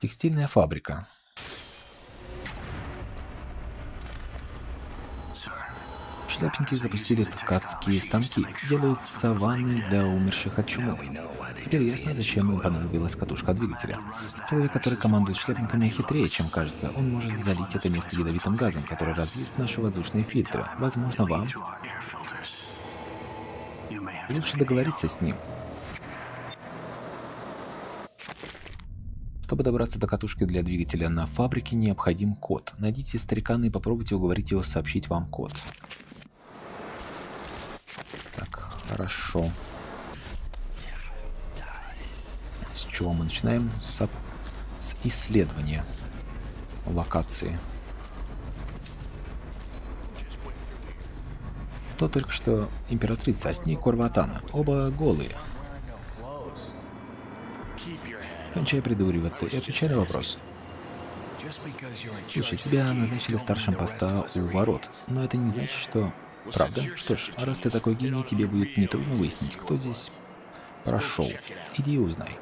Текстильная фабрика. Шляпники запустили ткацкие станки, делают саванны для умерших от чумы. Теперь ясно, зачем им понадобилась катушка двигателя. Человек, который командует шляпниками, хитрее, чем кажется. Он может залить это место ядовитым газом, который разъест наши воздушные фильтры. Возможно, вам лучше договориться с ним. Чтобы добраться до катушки для двигателя на фабрике, необходим код. Найдите старикана и попробуйте уговорить его сообщить вам код. Так, хорошо. С чего мы начинаем? С исследования локации. То только что императрица, а с ней Корво Аттано. Оба голые. Кончай придуриваться и отвечай на вопрос. Слушай, тебя назначили старшим поста у ворот, но это не значит, что... Правда? Что ж, раз ты такой гений, тебе будет нетрудно выяснить, кто здесь прошел. Иди и узнай.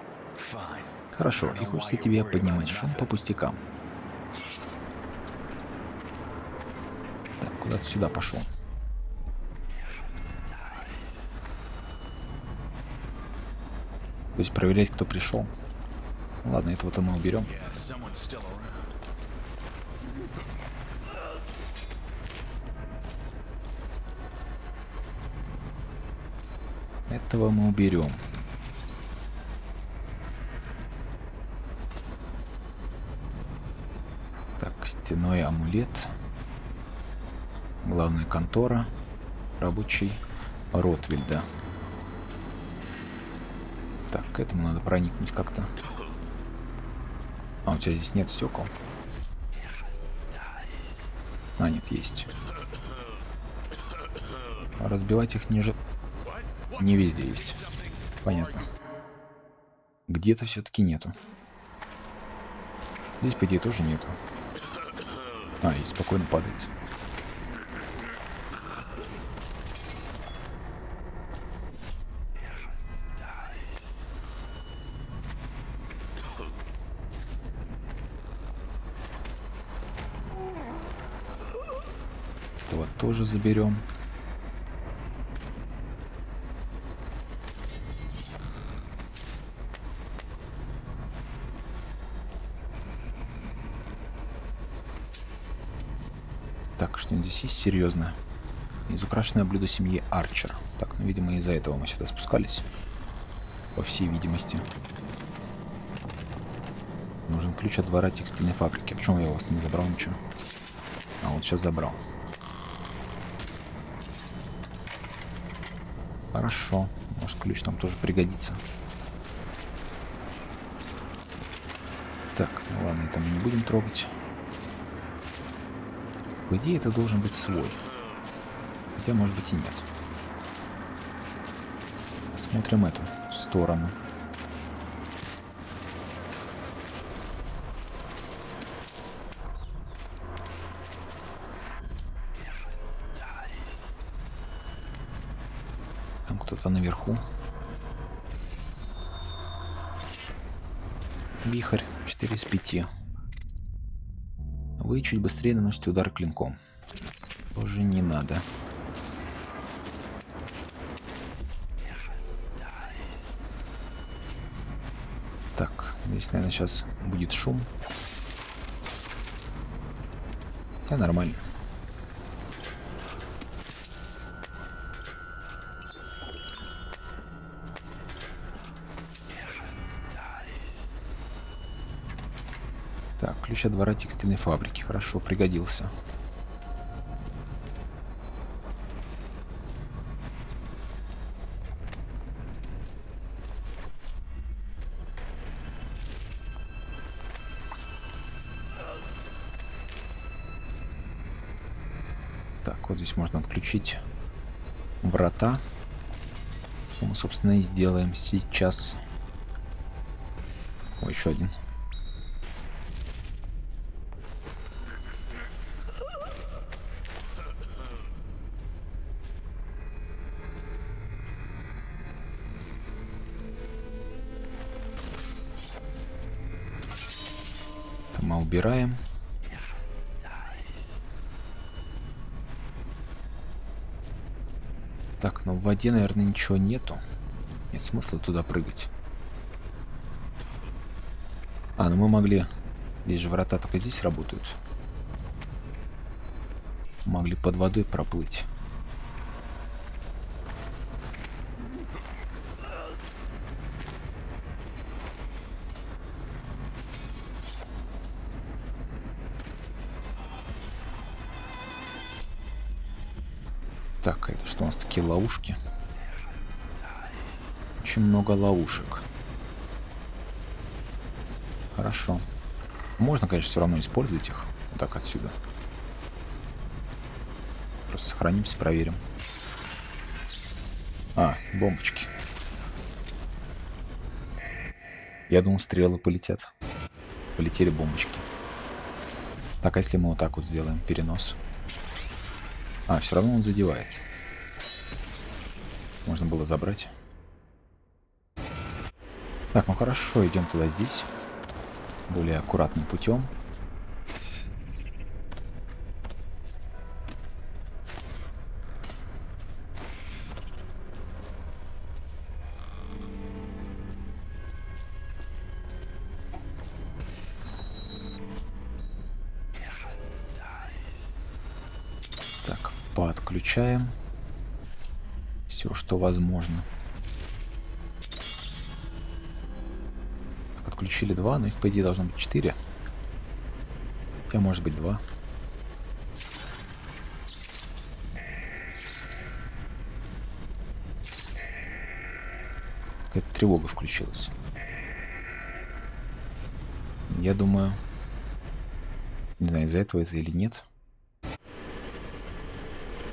Хорошо, и хочется тебе поднимать шум по пустякам. Так, куда-то сюда пошел. То есть проверять, кто пришел. Ладно, этого-то мы уберем. Этого мы уберем. Так, стенной амулет. Главная контора. Рабочий Ротвильда. Так, к этому надо проникнуть как-то. А у тебя здесь нет стекол? А, нет, есть. Разбивать их ниже... Не везде есть. Понятно. Где-то все-таки нету. Здесь, по идее, тоже нету. А, и спокойно падает. Этого тоже заберем. Так, что здесь есть серьезно? Изукрашенное блюдо семьи Арчер. Так, ну, видимо, из-за этого мы сюда спускались. По всей видимости. Нужен ключ от двора текстильной фабрики. Почему я у вас не забрал ничего? А вот сейчас забрал. Хорошо. Может, ключ нам тоже пригодится. Так, ну ладно, это мы не будем трогать. По идее, это должен быть свой. Хотя, может быть, и нет. Смотрим эту сторону. Там кто-то наверху. Вихрь 4 из 5. Вы чуть быстрее наносите удар клинком. Тоже не надо. Так, здесь, наверное, сейчас будет шум. Да, нормально. Ключ от двора текстильной фабрики. Хорошо, пригодился. Так, вот здесь можно отключить врата. Что мы, собственно, и сделаем сейчас. О, еще один. Тьма убираем. Так, но в воде, наверное, ничего нету. Нет смысла туда прыгать. А, ну мы могли... Здесь же врата только здесь работают. Могли под водой проплыть. Так, а это что у нас такие ловушки? Очень много ловушек. Хорошо. Можно, конечно, все равно использовать их. Вот так отсюда. Просто сохранимся, проверим. А, бомбочки. Я думал, стрелы полетят. Полетели бомбочки. Так, а если мы вот так вот сделаем перенос? А, все равно он задевается. Можно было забрать. Так, ну хорошо, идем туда здесь. Более аккуратным путем. Так, подключаем все, что возможно. Включили 2, но их, по идее, должно быть 4. Хотя, может быть, 2. Какая-то тревога включилась. Я думаю... Не знаю, из-за этого это или нет.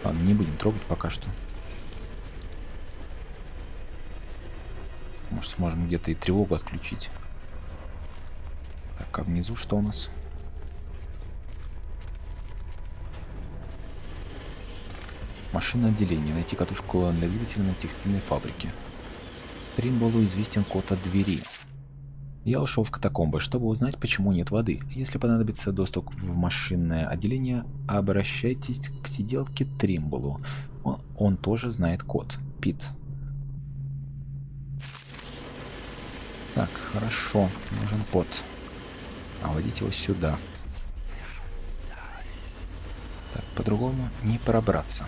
Ладно, не будем трогать пока что. Может, сможем где-то и тревогу отключить. А внизу что у нас? Машинное отделение. Найти катушку для двигателя на текстильной фабрике. Тримблу известен код от двери. Я ушел в катакомбы, чтобы узнать, почему нет воды. Если понадобится доступ в машинное отделение, обращайтесь к сиделке Тримблу. Он тоже знает код. Пит. Так, хорошо. Нужен код. А водить его сюда. Так, по-другому не пробраться.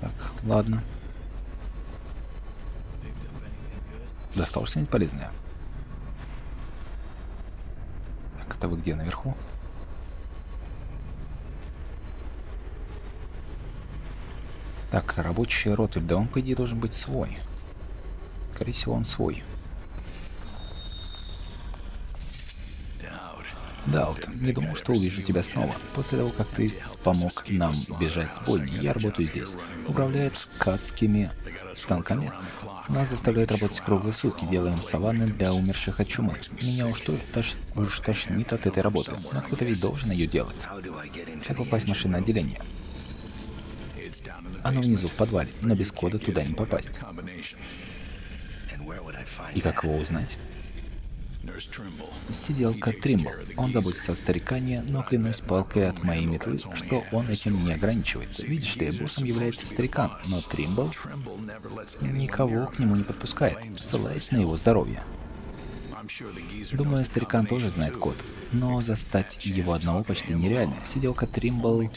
Так, ладно. Достал что-нибудь полезное? Так, это вы где, наверху? Так, рабочий Ротвильд. Да он, по идее, должен быть свой. Скорее всего, он свой. Дауд, не думал, что увижу тебя снова. После того, как ты помог нам бежать с бойни, я работаю здесь. Управляют ткацкими станками. Нас заставляют работать круглые сутки, делаем саванны для умерших от чумы. Меня уж тошнит от этой работы, но кто-то ведь должен ее делать. Как попасть в машинное отделение? Оно внизу, в подвале, но без кода туда не попасть. И как его узнать? Сиделка Тримбл. Он заботится о старикане, но клянусь палкой от моей метлы, что он этим не ограничивается. Видишь ли, боссом является старикан, но Тримбл никого к нему не подпускает, ссылаясь на его здоровье. Думаю, старикан тоже знает код, но застать его одного почти нереально. Сиделка Тримбл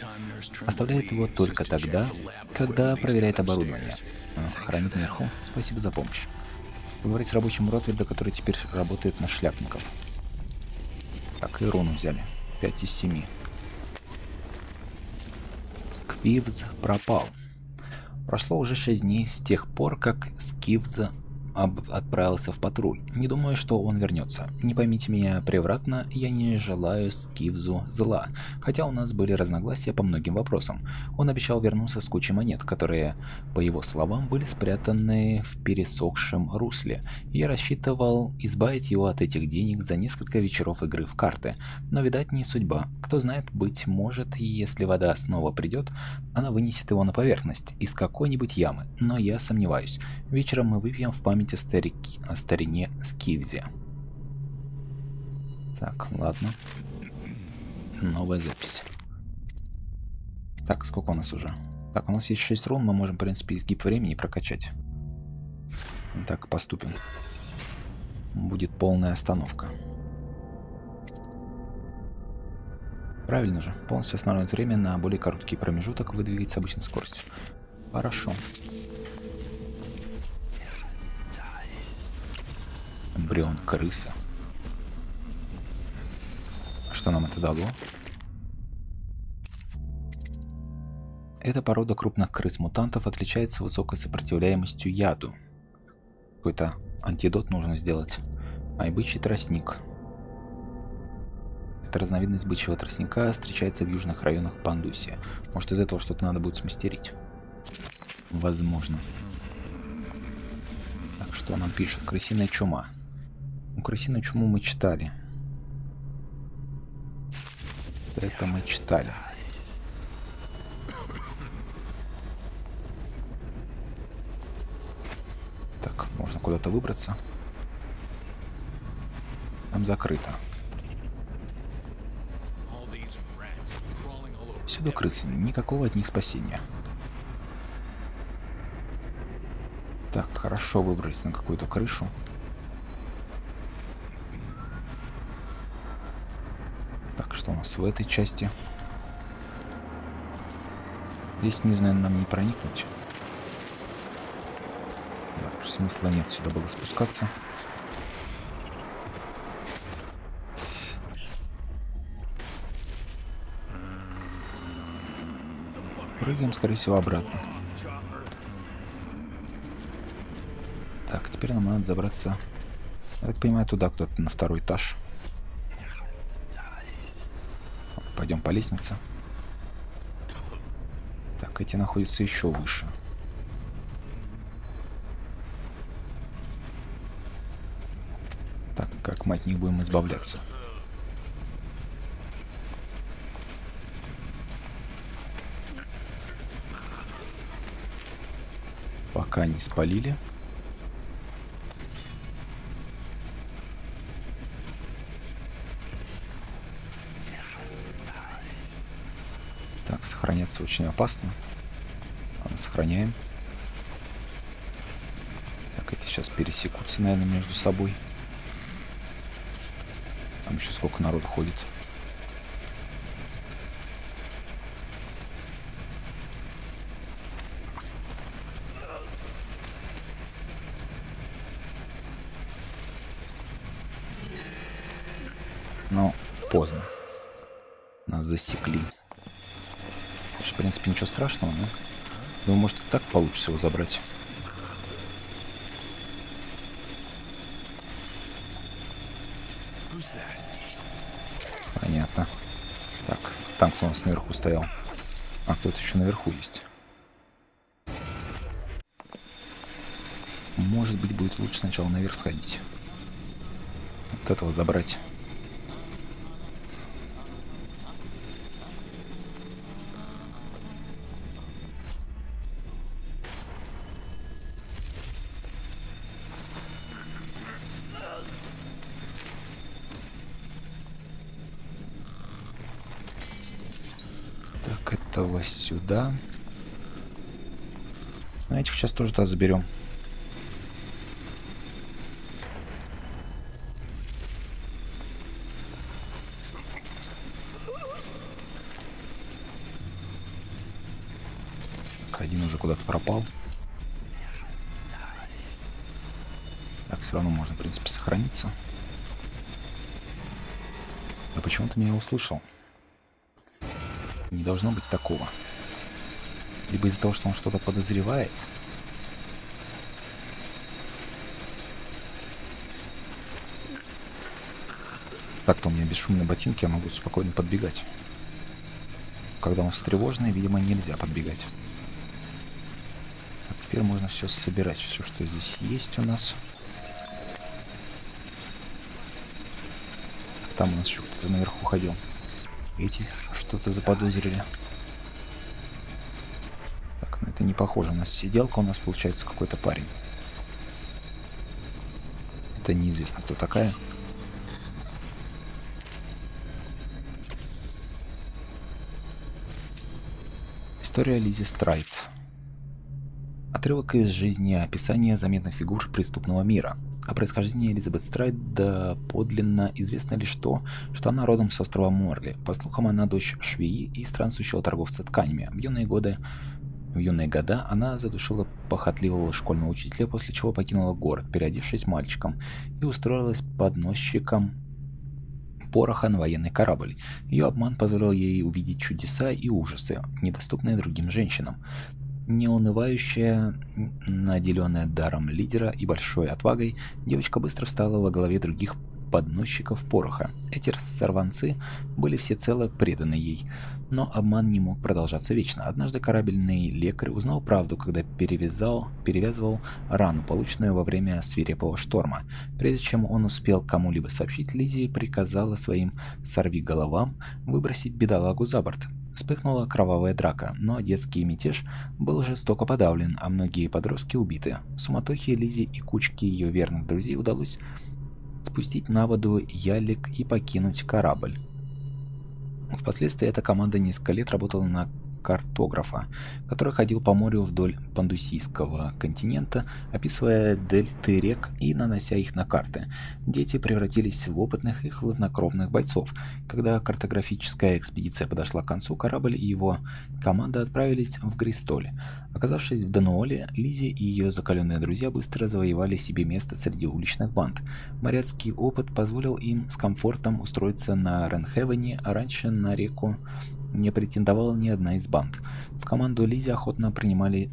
оставляет его только тогда, когда проверяет оборудование. Хранит наверху. Спасибо за помощь. Поговорить с рабочим Ротвельда, который теперь работает на шляпников. Так, и руну взяли. 5 из 7. Сквивз пропал. Прошло уже 6 дней с тех пор, как Сквивз отправился в патруль. Не думаю, что он вернется. Не поймите меня превратно, я не желаю Сквивзу зла. Хотя у нас были разногласия по многим вопросам. Он обещал вернуться с кучей монет, которые, по его словам, были спрятаны в пересохшем русле. Я рассчитывал избавить его от этих денег за несколько вечеров игры в карты. Но, видать, не судьба. Кто знает, быть может, если вода снова придет, она вынесет его на поверхность из какой-нибудь ямы. Но я сомневаюсь. Вечером мы выпьем в память о старине Скивзе. Так, ладно. Новая запись. Так, сколько у нас уже? Так, у нас есть 6 рун, мы можем, в принципе, изгиб времени прокачать. Так, поступим. Будет полная остановка. Правильно же, полностью останавливать время на более короткий промежуток, вы двигаетесь с обычной скоростью. Хорошо. Эмбрион крыса. Что нам это дало? Эта порода крупных крыс-мутантов отличается высокой сопротивляемостью яду. Какой-то антидот нужно сделать. А и бычий тростник. Эта разновидность бычьего тростника встречается в южных районах Пандусия. Может, из этого что-то надо будет смастерить? Возможно. Так, что нам пишут? Крысиная чума. Ну, крысиную чуму мы читали. Это мы читали. Так, можно куда-то выбраться. Там закрыто. Всюду крысы, никакого от них спасения. Так, хорошо выбрались на какую-то крышу. Так, что у нас в этой части? Здесь, не знаю, нам не проникнуть. Да, потому что смысла нет сюда было спускаться. Прыгаем, скорее всего, обратно. Так, теперь нам надо забраться, я так понимаю, туда, куда-то на второй этаж. Пойдем по лестнице. Так, эти находятся еще выше. Так, как мы от них будем избавляться? Пока не спалили. Так, сохраняться очень опасно. Ладно, сохраняем. Так, эти сейчас пересекутся, наверное, между собой. Там еще сколько народу ходит. Но поздно. Нас засекли. В принципе, ничего страшного, но... Думаю, может, и так получится его забрать. Понятно. Так, там кто у нас наверху стоял. А кто-то еще наверху есть. Может быть, будет лучше сначала наверх сходить. Вот этого забрать. Сюда. На этих сейчас тоже туда заберем. Так, один уже куда-то пропал. Так, все равно можно, в принципе, сохраниться. Да почему ты меня услышал? Не должно быть такого. Либо из-за того, что он что-то подозревает. Так-то у меня бесшумные ботинки, я могу спокойно подбегать. Когда он встревоженный, видимо, нельзя подбегать. Так, теперь можно все собирать, все, что здесь есть у нас. Там у нас еще кто-то наверху ходил. Эти что-то заподозрили. Так, ну это не похоже. У нас сиделка, у нас получается какой-то парень. Это неизвестно, кто такая. История Лизи Страйд. Отрывок из жизни, описание заметных фигур преступного мира. О происхождении Элизабет Страйд доподлинно известно лишь то, что она родом с острова Морли. По слухам, она дочь швеи и странствующего торговца тканями. В юные года она задушила похотливого школьного учителя, после чего покинула город, переодевшись мальчиком, и устроилась подносчиком пороха на военный корабль. Ее обман позволил ей увидеть чудеса и ужасы, недоступные другим женщинам. Неунывающая, наделенная даром лидера и большой отвагой, девочка быстро встала во главе других подносчиков пороха. Эти сорванцы были всецело преданы ей, но обман не мог продолжаться вечно. Однажды корабельный лекарь узнал правду, когда перевязывал рану, полученную во время свирепого шторма. Прежде чем он успел кому-либо сообщить, Лизи приказала своим сорвиголовам выбросить бедолагу за борт. Вспыхнула кровавая драка, но детский мятеж был жестоко подавлен, а многие подростки убиты. В суматохе Лизи и кучке ее верных друзей удалось спустить на воду ялик и покинуть корабль. Впоследствии эта команда несколько лет работала на картографа, который ходил по морю вдоль пандусийского континента, описывая дельты рек и нанося их на карты. Дети превратились в опытных и хладнокровных бойцов. Когда картографическая экспедиция подошла к концу, корабль и его команда отправились в Гристоль. Оказавшись в Дануоле, Лизи и ее закаленные друзья быстро завоевали себе место среди уличных банд. Моряцкий опыт позволил им с комфортом устроиться на Ренхевене, а раньше на реку не претендовала ни одна из банд. В команду Лизи охотно принимали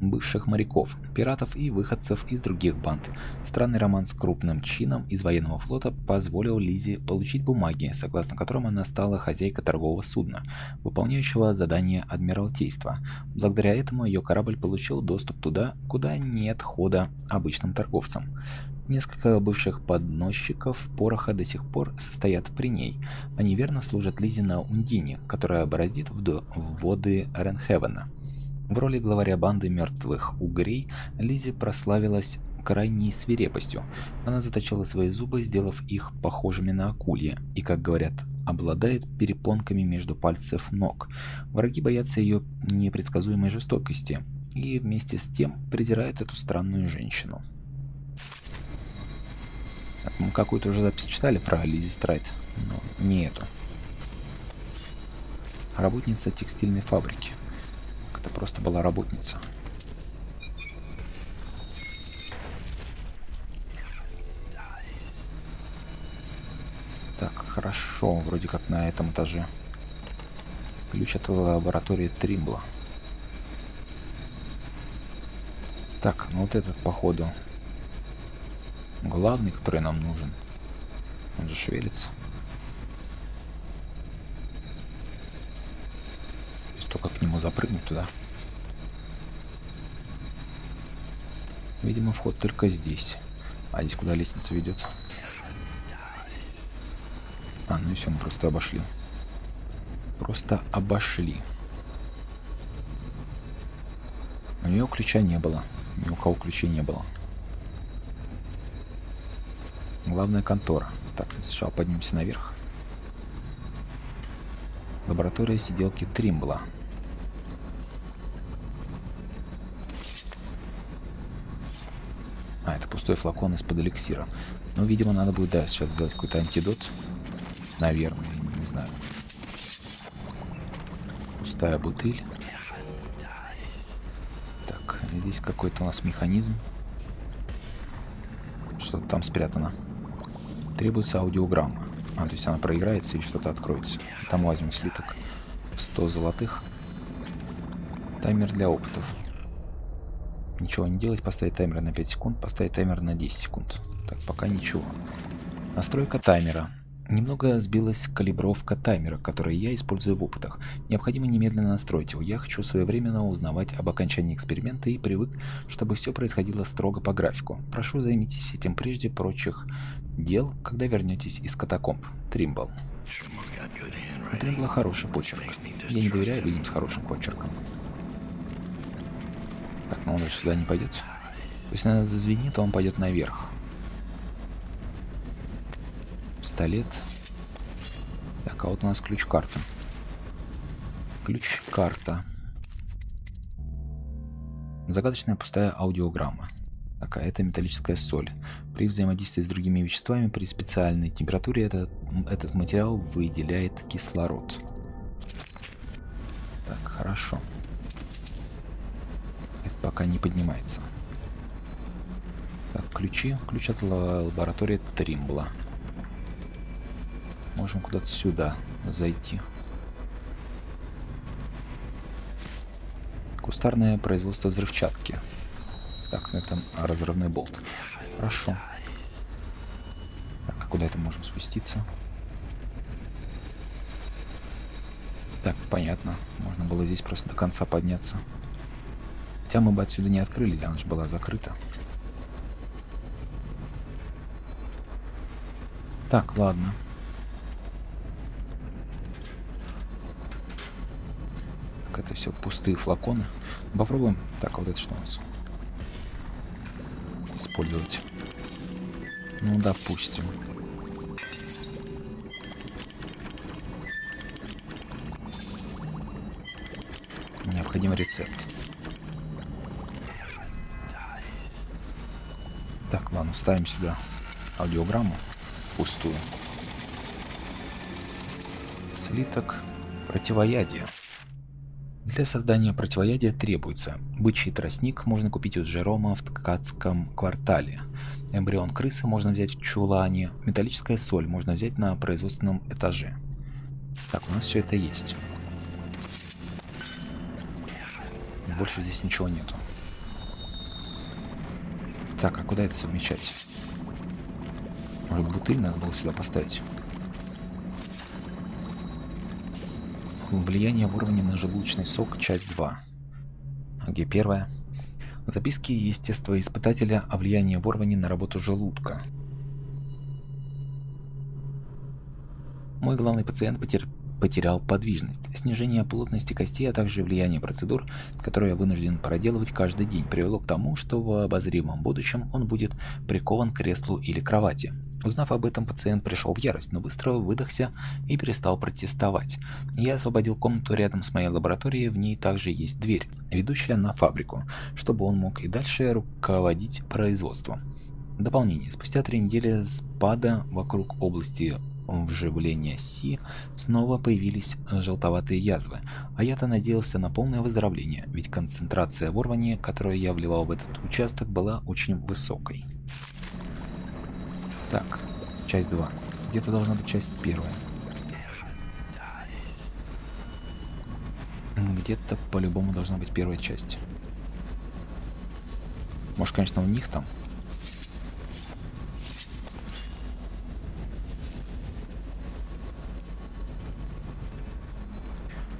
бывших моряков, пиратов и выходцев из других банд. Странный роман с крупным чином из военного флота позволил Лизи получить бумаги, согласно которым она стала хозяйкой торгового судна, выполняющего задание Адмиралтейства. Благодаря этому ее корабль получил доступ туда, куда нет хода обычным торговцам. Несколько бывших подносчиков пороха до сих пор состоят при ней. Они верно служат Лизи на Ундине, которая бороздит воды Ренхевена. В роли главаря банды Мертвых Угрей Лизи прославилась крайней свирепостью. Она заточила свои зубы, сделав их похожими на акульи, и, как говорят, обладает перепонками между пальцев ног. Враги боятся ее непредсказуемой жестокости и вместе с тем презирают эту странную женщину. Мы какую-то уже запись читали про Лизи Страйд, но не эту. Работница текстильной фабрики. Это просто была работница. Так, хорошо, вроде как на этом этаже. Ключ от лаборатории Тримбла. Так, ну вот этот, походу, главный, который нам нужен. Он же шевелится. То есть только к нему запрыгнуть туда. Видимо, вход только здесь. А здесь куда лестница ведет? А, ну и все, мы просто обошли. Просто обошли. У нее ключа не было. Ни у кого ключей не было. Главная контора. Так, сначала поднимемся наверх. Лаборатория сиделки Тримбла. А, это пустой флакон из-под эликсира. Ну, видимо, надо будет, да, сейчас сделать какой-то антидот. Наверное, не знаю. Пустая бутыль. Так, здесь какой-то у нас механизм. Что-то там спрятано. Требуется аудиограмма. А, то есть она проиграется или что-то откроется. Там возьмем слиток в 100 золотых. Таймер для опытов. Ничего не делать, поставить таймер на 5 секунд, поставить таймер на 10 секунд. Так, пока ничего. Настройка таймера. Немного сбилась калибровка таймера, который я использую в опытах. Необходимо немедленно настроить его. Я хочу своевременно узнавать об окончании эксперимента и привык, чтобы все происходило строго по графику. Прошу, займитесь этим прежде прочих дел, когда вернетесь из катакомб. Тримбл. У Тримбла хороший почерк. Я не доверяю людям с хорошим почерком. Так, но он же сюда не пойдет. То есть, она зазвенит, а он пойдет наверх. Пистолет. Так, а вот у нас ключ карты. Ключ, карта. Загадочная пустая аудиограмма. Такая, это металлическая соль. При взаимодействии с другими веществами при специальной температуре этот материал выделяет кислород. Так, хорошо. Это пока не поднимается. Так, ключи. Ключ от лаборатории Тримбла. Можем куда-то сюда зайти. Кустарное производство взрывчатки. Так, на этом разрывной болт. Хорошо. Так, а куда это можем спуститься? Так, понятно. Можно было здесь просто до конца подняться. Хотя мы бы отсюда не открыли, она же была закрыта. Так, ладно. Так, это все пустые флаконы. Попробуем. Так, вот это что у нас? Использовать. Ну, допустим. Необходим рецепт. Так, ладно, вставим сюда аудиограмму пустую. Слиток противоядия. Для создания противоядия требуется бычий тростник, можно купить у Джерома в Ткацком квартале. Эмбрион крысы можно взять в чулане. Металлическая соль можно взять на производственном этаже. Так, у нас все это есть. Больше здесь ничего нету. Так, а куда это совмещать? Может, бутыль надо было сюда поставить? Влияние выровнено на желудочный сок, часть 2. А где первая? В записке естествоиспытателя о влиянии выровнено на работу желудка. Мой главный пациент потерял подвижность. Снижение плотности костей, а также влияние процедур, которые я вынужден проделывать каждый день, привело к тому, что в обозримом будущем он будет прикован к креслу или кровати. Узнав об этом, пациент пришел в ярость, но быстро выдохся и перестал протестовать. Я освободил комнату рядом с моей лабораторией, в ней также есть дверь, ведущая на фабрику, чтобы он мог и дальше руководить производством. Дополнение. Спустя 3 недели спада вокруг области вживления Си снова появились желтоватые язвы, а я-то надеялся на полное выздоровление, ведь концентрация ворвания, которую я вливал в этот участок, была очень высокой. Так, часть 2. Где-то должна быть часть 1. Где-то по-любому должна быть первая часть. Может, конечно, у них там.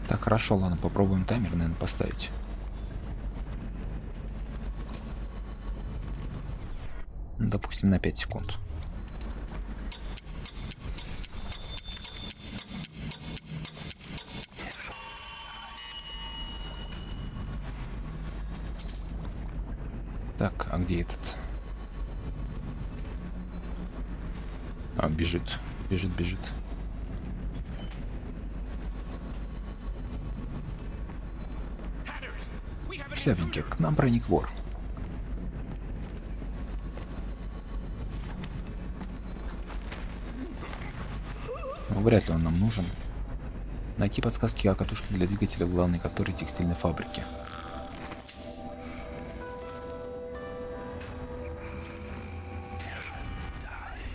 Так, хорошо, ладно, попробуем таймер, наверное, поставить. Допустим, на 5 секунд. Так, а где этот? А, бежит. Бежит, бежит. Шляпники, к нам проник вор. Но вряд ли он нам нужен. Найти подсказки о катушке для двигателя в главной конторе текстильной фабрики.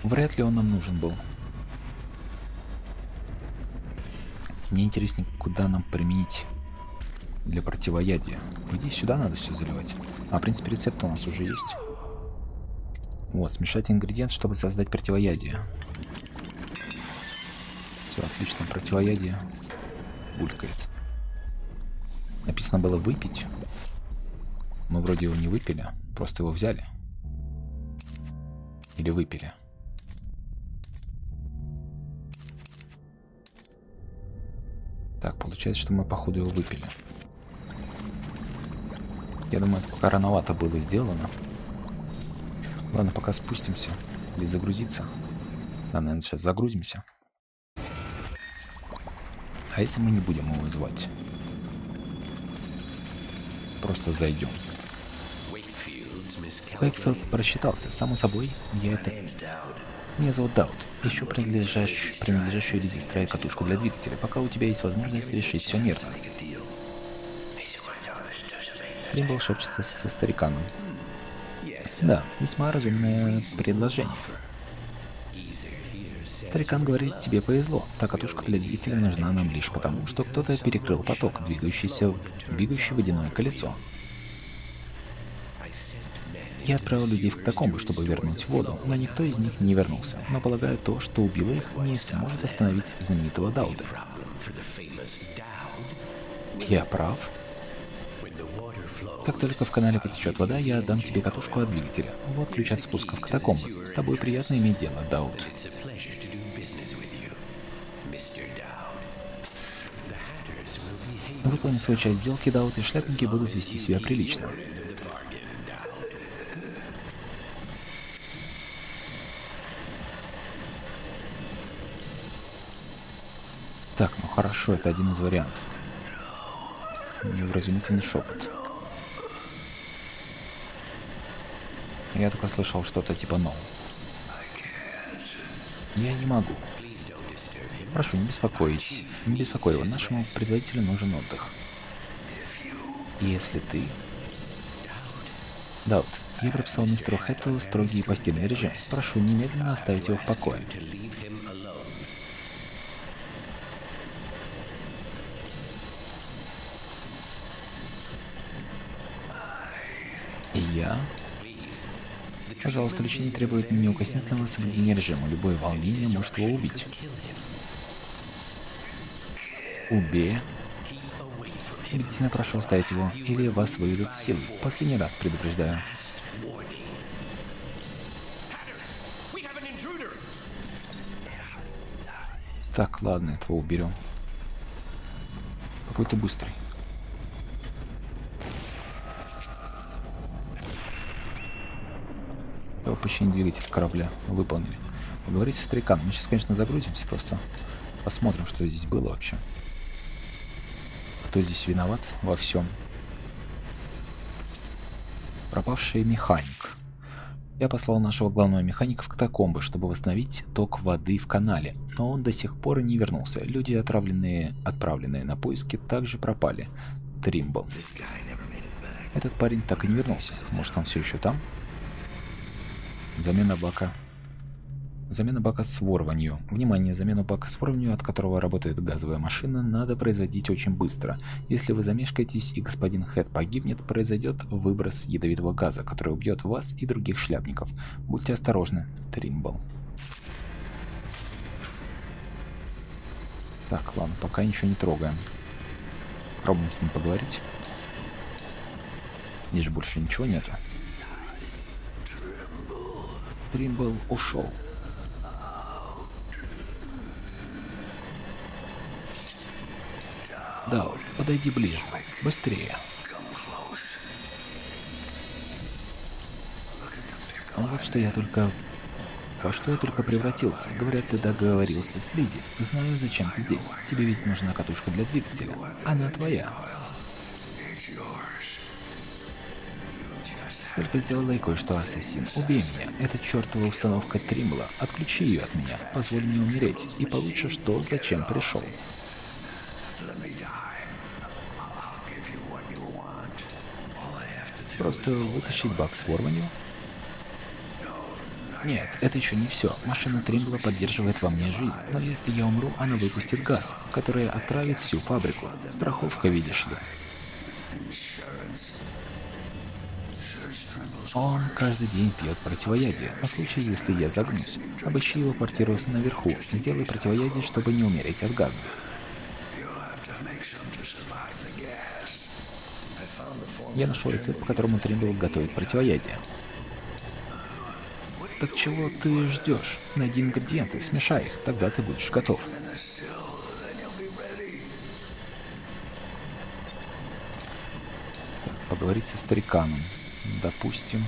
Вряд ли он нам нужен был. Мне интересно, куда нам применить для противоядия. По идее, сюда надо все заливать. А, в принципе, рецепт у нас уже есть. Вот, смешать ингредиент, чтобы создать противоядие. Все, отлично, противоядие булькает. Написано было выпить. Мы вроде его не выпили, просто его взяли. Или выпили. Так, получается, что мы походу его выпили. Я думаю, это пока рановато было сделано. Ладно, пока спустимся. Или загрузиться. Да, наверное, сейчас загрузимся. А если мы не будем его звать? просто зайдем. Уэйкфилд просчитался. Само собой, я это... Меня зовут Дауд, ищу принадлежащую Элизе Страйд катушку для двигателя, пока у тебя есть возможность решить все мирно. Тримбл шепчется со стариканом. Да, весьма разумное предложение. Старикан говорит, тебе повезло, та катушка для двигателя нужна нам лишь потому, что кто-то перекрыл поток, двигающий водяное колесо. Я отправил людей в катакомбы, чтобы вернуть воду, но никто из них не вернулся. Но полагаю, то, что убило их, не сможет остановить знаменитого Дауда. Я прав? Как только в канале потечет вода, я отдам тебе катушку от двигателя. Вот ключ от спуска в катакомбы. С тобой приятно иметь дело, Дауд. Выполни свою часть сделки, Дауд, и шляпники будут вести себя прилично. Так, ну хорошо, это один из вариантов. Невразумительный шепот. Я только слышал что-то типа «no». Я не могу. Прошу, не беспокой его. Нашему предводителю нужен отдых. Если ты... Дауд, я прописал мистеру Хэту строгий постельный режим. Прошу, немедленно оставить его в покое. Пожалуйста, лечение требует неукоснительного соблюдения режима. Любое волнение может его убить. Убей. Убедительно прошу оставить его, или вас выведут с силы. Последний раз предупреждаю. Так, ладно, этого уберем. Какой-то быстрый. Починить двигатель корабля. Выполнили. Поговорите со стариканом. Мы сейчас, конечно, загрузимся, просто посмотрим, что здесь было вообще. Кто здесь виноват во всем? Пропавший механик. Я послал нашего главного механика в катакомбы, чтобы восстановить ток воды в канале, но он до сих пор не вернулся. Люди, отправленные на поиски, также пропали. Тримбл. Этот парень так и не вернулся. Может, он все еще там? Замена бака с ворванью. Внимание, замену бака с ворванью, от которого работает газовая машина, надо производить очень быстро. Если вы замешкаетесь и господин Хэт погибнет, произойдет выброс ядовитого газа, который убьет вас и других шляпников. Будьте осторожны, Тримбл. Так, ладно, пока ничего не трогаем. Пробуем с ним поговорить. Здесь же больше ничего нету. Тримбл ушел. Дауд, подойди ближе. Быстрее. Ну вот что я только... Во что я только превратился. Говорят, ты договорился с Лизи. Знаю, зачем ты здесь. Тебе ведь нужна катушка для двигателя. Она твоя. Только сделай кое-что, ассасин. Убей меня. Это чертова установка Тримбла. Отключи ее от меня. Позволь мне умереть. И получишь то, зачем пришел. Просто вытащить бак с ворванью? Нет, это еще не все. Машина Тримбла поддерживает во мне жизнь. Но если я умру, она выпустит газ, который отравит всю фабрику. Страховка, видишь ли. Он каждый день пьет противоядие, на случай, если я загнусь. Обыщи его квартиру наверху, сделай противоядие, чтобы не умереть от газа. Я нашел рецепт, по которому Тримбл готовит противоядие. Так чего ты ждешь? Найди ингредиенты, смешай их, тогда ты будешь готов. Так, поговорить со стариканом. Допустим,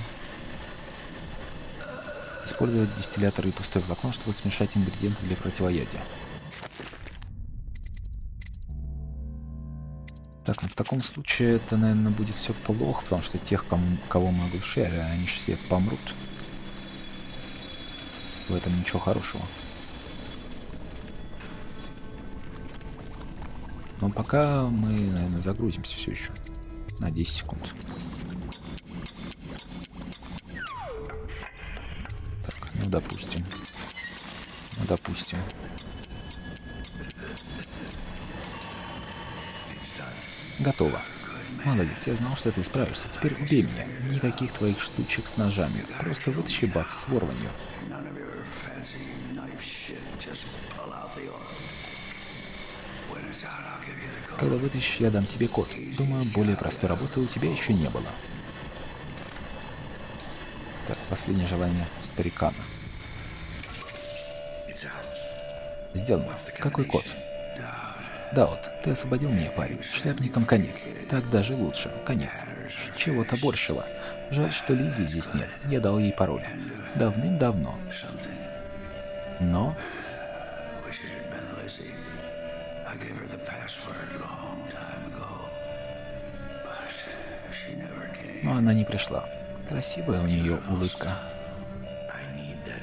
использовать дистиллятор и пустой флакон, чтобы смешать ингредиенты для противоядия. Так, ну в таком случае это, наверное, будет все плохо, потому что тех, кого мы оглушили, они же все помрут. В этом ничего хорошего. Но пока мы, наверное, загрузимся все еще на 10 секунд. Так, ну допустим. Ну допустим. Готово. Молодец, я знал, что ты справишься. Теперь убей меня. Никаких твоих штучек с ножами. Просто вытащи бак с ворванью. Когда вытащишь, я дам тебе код. Думаю, более простой работы у тебя еще не было. Так, последнее желание старикана. Сделано. Какой код? Дауд, ты освободил меня, парень. Шляпникам конец. Так даже лучше. Конец. Чего-то большего. Жаль, что Лизи здесь нет. Я дал ей пароль. Давным-давно. Но... Но она не пришла. Красивая у нее улыбка.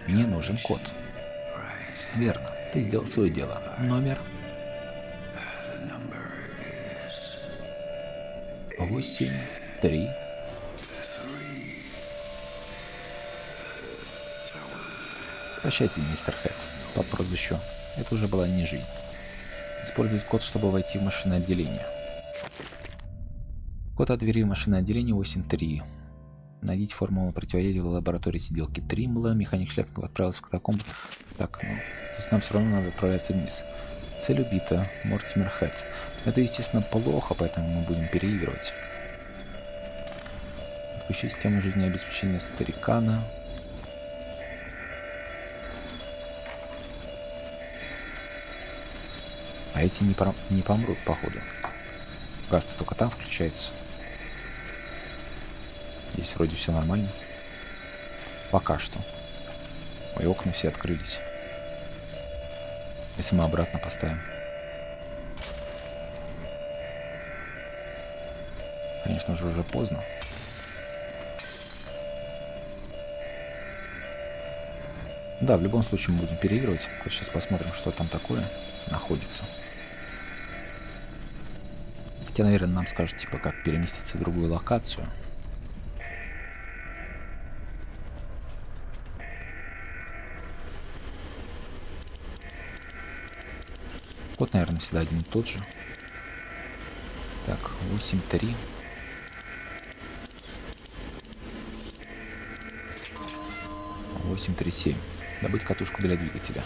Мне нужен код. Верно. Ты сделал свое дело. Номер... 8, 3. Прощайте, мистер Хэт, по прозвищу. Это уже была не жизнь. Использовать код, чтобы войти в машинное отделение. Код от двери в машинное отделение 8-3. Найдите формулу противоядия в лаборатории сиделки Тримбла. Механик Шляпников отправился в катакомбы. Так, ну, то есть нам все равно надо отправляться вниз. Цель убита, Мортимер Хэт. Это, естественно, плохо, поэтому мы будем переигрывать. Отключить систему жизнеобеспечения старикана. А эти не помрут, походу. Газ-то только там включается. Здесь вроде все нормально. Пока что. Мои окна все открылись. Если мы обратно поставим. Конечно же, уже поздно. Да, в любом случае мы будем переигрывать. Сейчас посмотрим, что там такое находится. Хотя, наверное, нам скажут, типа, как переместиться в другую локацию. Код, наверное, всегда один и тот же. Так, 8-3. Добыть катушку для двигателя.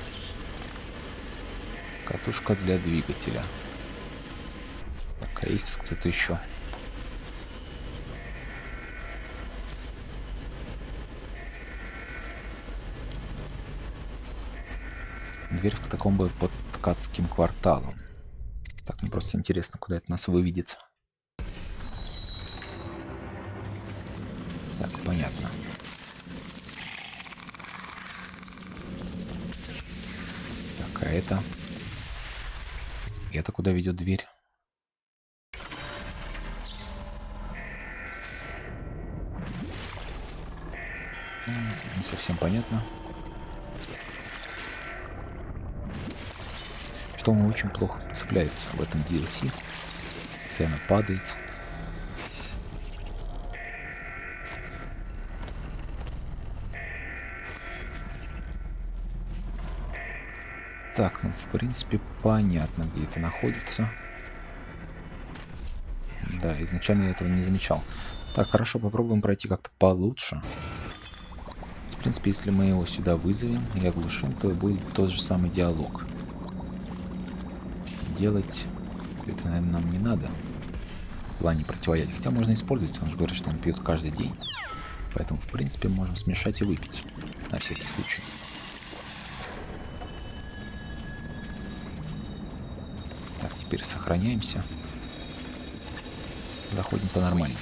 Катушка для двигателя. Так, а есть кто-то еще? Дверь в катакомбы под Ткацким кварталом. Так, ну просто интересно, куда это нас выведет. Так, понятно. Так, а это? Это куда ведет дверь? Не совсем понятно. Он очень плохо цепляется в этом DLC. Постоянно падает. Так, ну в принципе понятно, где это находится. Да, изначально я этого не замечал. Так, хорошо, попробуем пройти как-то получше. В принципе, если мы его сюда вызовем и оглушим, то будет тот же самый диалог. Делать это, наверное, нам не надо в плане противоядия, хотя можно использовать, он же говорит, что он пьет каждый день, поэтому в принципе можем смешать и выпить на всякий случай. Так, теперь сохраняемся, заходим по-нормальному,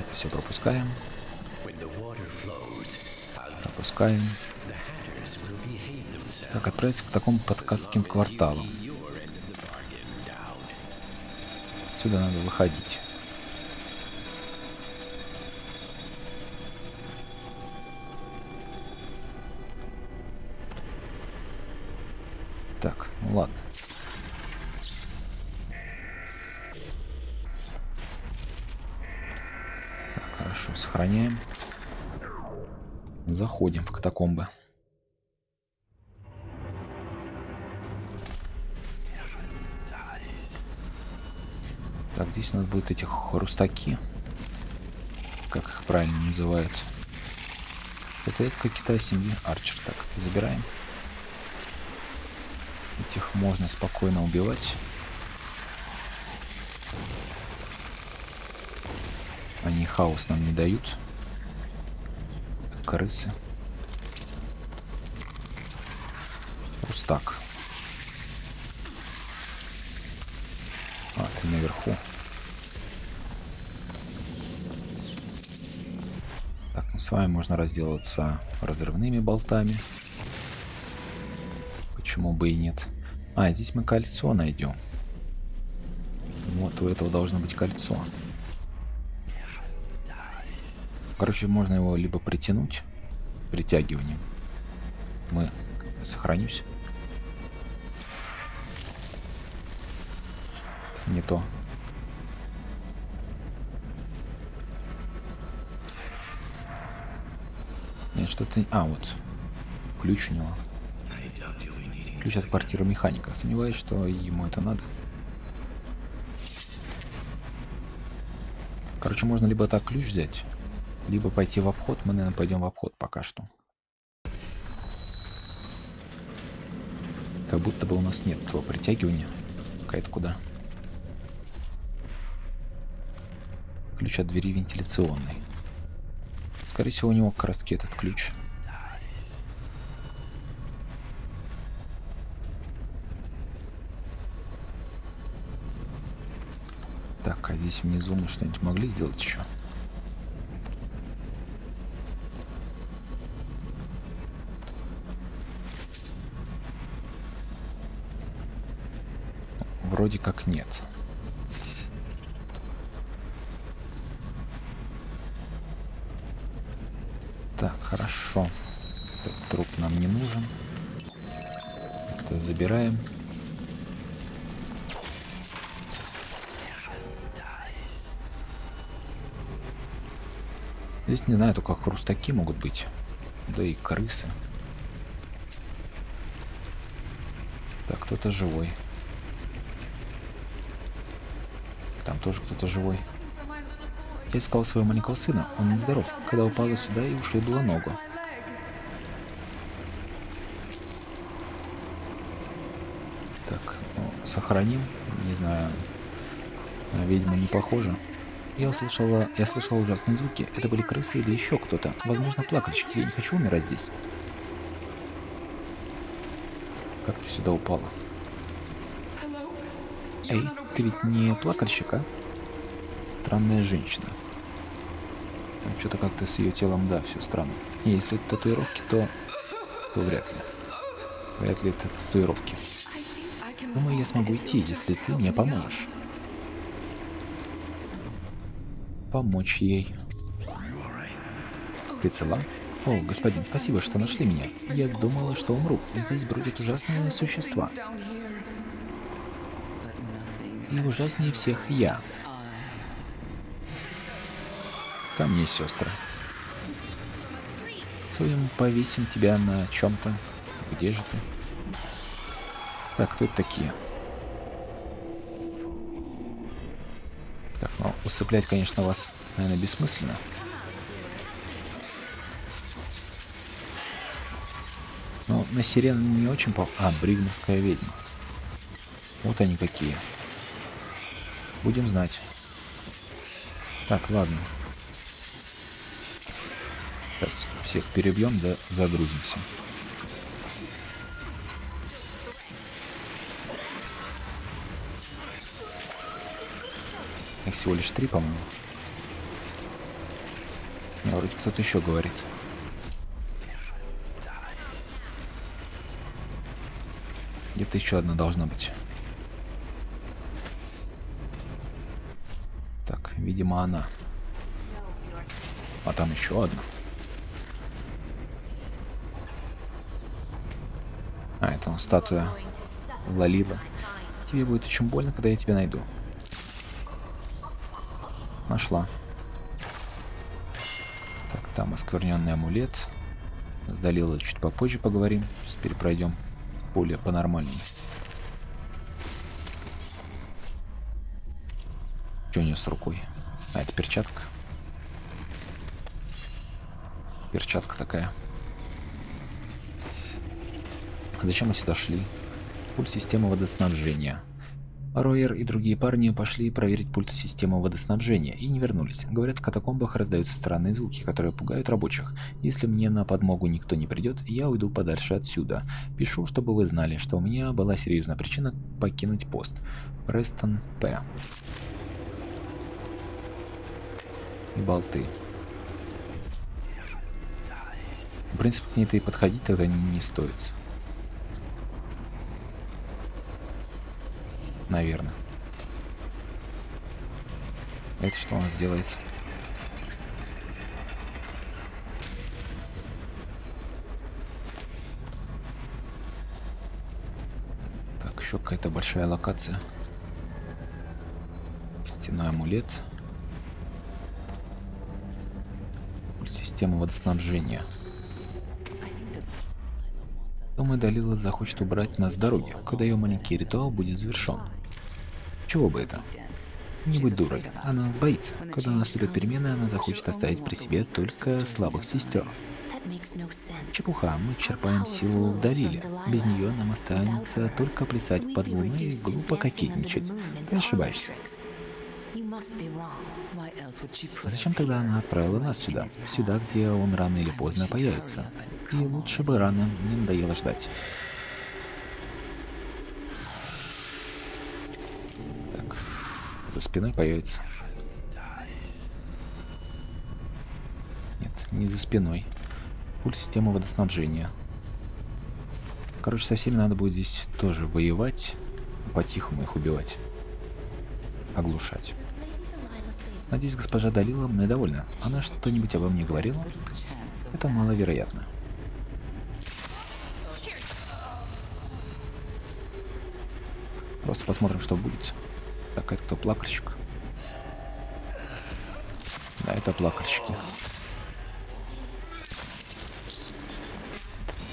это все пропускаем, пропускаем. Так, отправиться к такому подкатским кварталам. отсюда надо выходить. Так, ну ладно. Так, хорошо, сохраняем. Заходим в катакомбы. Так, здесь у нас будут эти хрустаки. Как их правильно называют. Статуэтка кита семьи Арчер. Так, это забираем. Этих можно спокойно убивать. Они хаос нам не дают. Крысы. Хрустак. А, ты наверху. Так, ну с вами можно разделаться разрывными болтами. Почему бы и нет? А, здесь мы кольцо найдем. Вот у этого должно быть кольцо. Короче, можно его либо притянуть притягиванием. Мы сохранюсь. Это не то. Нет, что-то... А, вот. Ключ у него. Ключ от квартиры механика. Сомневаюсь, что ему это надо. Короче, можно либо так ключ взять... Либо пойти в обход, мы, наверное, пойдем в обход пока что. Как будто бы у нас нет того притягивания. Какая-то куда. Ключ от двери вентиляционной. Скорее всего, у него как раз таки этот ключ. Так, а здесь внизу мы что-нибудь могли сделать еще? Вроде как нет. Так, хорошо. Этот труп нам не нужен. Это забираем. Здесь не знаю, только хрустаки могут быть. Да и крысы. Так, кто-то живой. Там тоже кто-то живой. Я искал своего маленького сына. Он нездоров. Когда упала сюда и ушибла ногу. Так, ну, сохраним. Не знаю. На ведьму не похоже. Я слышала ужасные звуки. Это были крысы или еще кто-то. Возможно, плакальщики. Я не хочу умирать здесь. Как ты сюда упала? Эй, ты ведь не плакальщик, а? Странная женщина. Ну, что-то как-то с ее телом, да, все странно. И если это татуировки, то вряд ли. Вряд ли это татуировки. Думаю, я смогу идти, если ты мне поможешь. Помочь ей. Ты цела? О, господин, спасибо, что нашли меня. Я думала, что умру. Здесь бродят ужасные существа. И ужаснее всех я. Ко мне, сестры. Сегодня мы повесим тебя на чем-то. Где же ты? Так, кто это такие? Так, ну, усыплять, конечно, вас, наверное, бессмысленно. Ну, на сирену не очень похоже. А, бригморская ведьма. Вот они какие. Будем знать. Так, ладно. Сейчас всех перебьем, да загрузимся. Их всего лишь 3, по-моему. А вроде кто-то еще говорит. Где-то еще одна должна быть. Видимо, она. А там еще одна. А, это он, статуя Лалила. Тебе будет очень больно, когда я тебя найду. Нашла. Так, там оскверненный амулет. С Далилой чуть попозже поговорим. Теперь пройдем более по-нормальному. Что у нее с рукой? А, это перчатка. Перчатка такая. Зачем мы сюда шли? Пульт системы водоснабжения. Ройер и другие парни пошли проверить пульт системы водоснабжения и не вернулись. Говорят, в катакомбах раздаются странные звуки, которые пугают рабочих. Если мне на подмогу никто не придет, я уйду подальше отсюда. Пишу, чтобы вы знали, что у меня была серьезная причина покинуть пост. Престон П. И болты. В принципе, к ней-то и подходить тогда не стоит. Наверное. Это что у нас делается? Так, еще какая-то большая локация. Стенной амулет. Система водоснабжения. Думаю, Далила захочет убрать нас с дороги, когда ее маленький ритуал будет завершен. Чего бы это? Не будь дурой, она нас боится. Когда наступят перемены, она захочет оставить при себе только слабых сестер. Чепуха, мы черпаем силу в Далиле. Без нее нам останется только плясать под луной и глупо кокетничать. Ты ошибаешься. А зачем тогда она отправила нас сюда? Сюда, где он рано или поздно появится. И лучше бы рано, не надоело ждать. Так, за спиной появится. Нет, не за спиной. Пульс системы водоснабжения. Короче, со всеми надо будет здесь тоже воевать. По-тихому их убивать. Оглушать. Надеюсь, госпожа Далила мной довольна. Она что-нибудь обо мне говорила? Это маловероятно. Просто посмотрим, что будет. Так, это кто, плакальщик? Да, это плакальщики.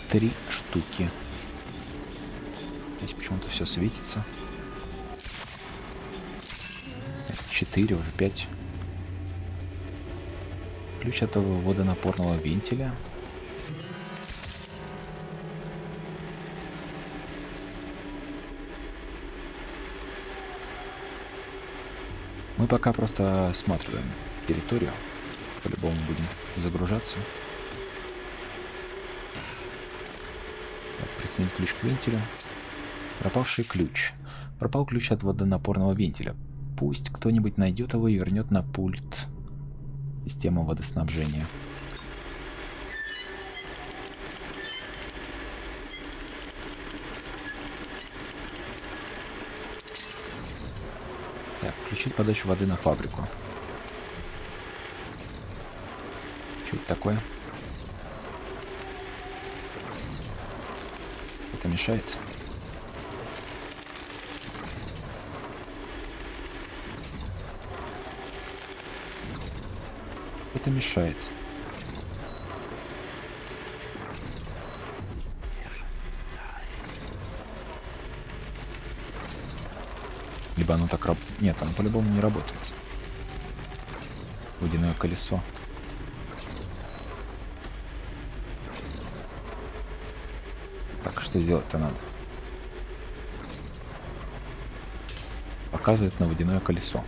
3 штуки. Здесь почему-то все светится. 4, уже 5. Ключ от этого водонапорного вентиля. Мы пока просто осматриваем территорию. По-любому будем загружаться. Так, присоединить ключ к вентилю. Пропавший ключ. Пропал ключ от водонапорного вентиля. Пусть кто-нибудь найдет его и вернет на пульт системы водоснабжения. Так, включить подачу воды на фабрику. Что это такое? Это мешает? Это мешает. Либо оно так работает. Нет, оно по-любому не работает. Водяное колесо. Так, что сделать-то надо? Показывает на водяное колесо.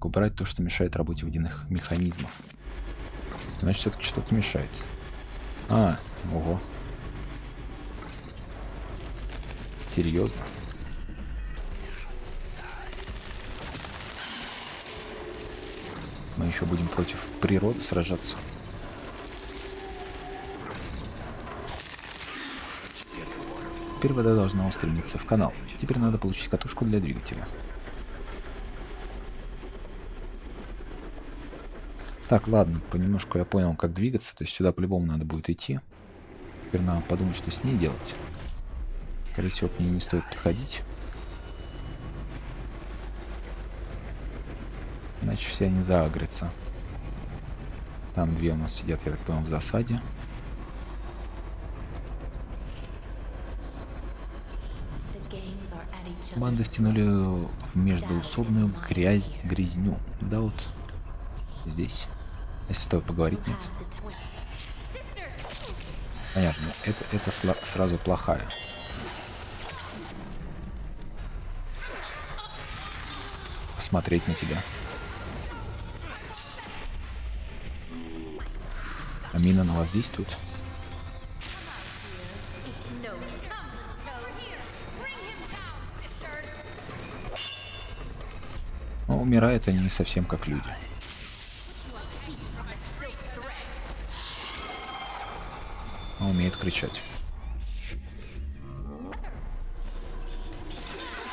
Убрать то, что мешает работе водяных механизмов. Значит, все-таки что-то мешает. А, ого. Серьезно. Мы еще будем против природы сражаться. Теперь вода должна устремиться в канал. Теперь надо получить катушку для двигателя. Так, ладно, понемножку я понял, как двигаться. То есть сюда по-любому надо будет идти. Теперь надо подумать, что с ней делать. Скорее всего, к ней не стоит подходить. Иначе все они заагрятся. Там две у нас сидят, я так понимаю, в засаде. Банды втянули в междоусобную грязню. Да вот здесь. Если с тобой поговорить, нет. Понятно, это сразу плохая. Посмотреть на тебя. А мина на вас действует? Но умирают они совсем как люди. Он умеет кричать.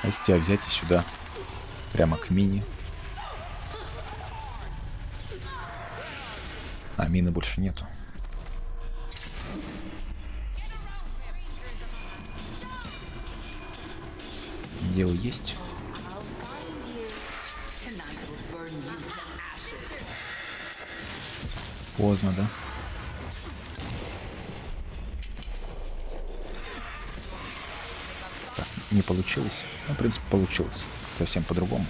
А если тебя взять и сюда, прямо к мине. А мины больше нету. Дело есть. Поздно, да? Так, не получилось. Ну, в принципе, получилось. Совсем по-другому.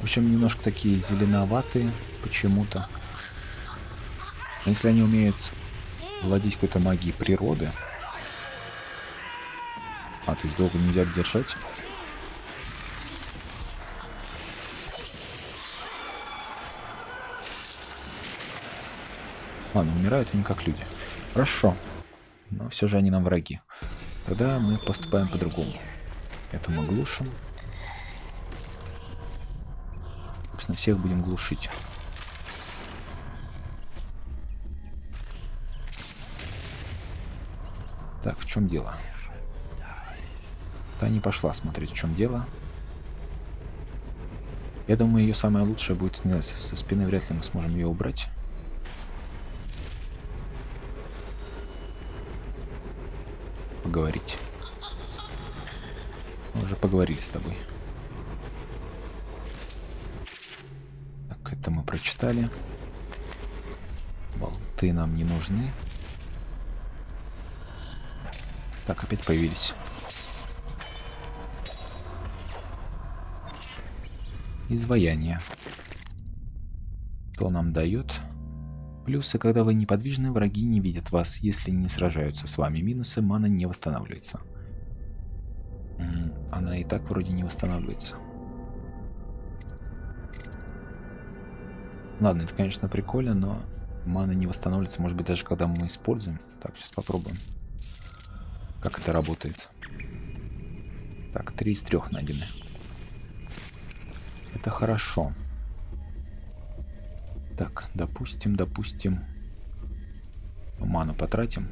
В общем, немножко такие зеленоватые почему-то. Но если они умеют владеть какой-то магией природы... А, то есть долго нельзя держать. Ладно, умирают они как люди. Хорошо. Но все же они нам враги. Тогда мы поступаем по-другому. Это мы глушим. Собственно, всех будем глушить. Так, в чем дело? Та не пошла смотреть, в чем дело. Я думаю, ее самое лучшее будет снять со спины. Вряд ли мы сможем ее убрать. Поговорить. Мы уже поговорили с тобой. Так, это мы прочитали. Болты нам не нужны. Так, опять появились. Изваяние. Что нам дает? Плюсы, когда вы неподвижны, враги не видят вас. Если не сражаются с вами, минусы, мана не восстанавливается. Она и так вроде не восстанавливается. Ладно, это, конечно, прикольно, но мана не восстанавливается, может быть, даже когда мы используем. Так, сейчас попробуем, как это работает. Так, 3 из 3 найдены. Это хорошо. Так, допустим. Ману потратим.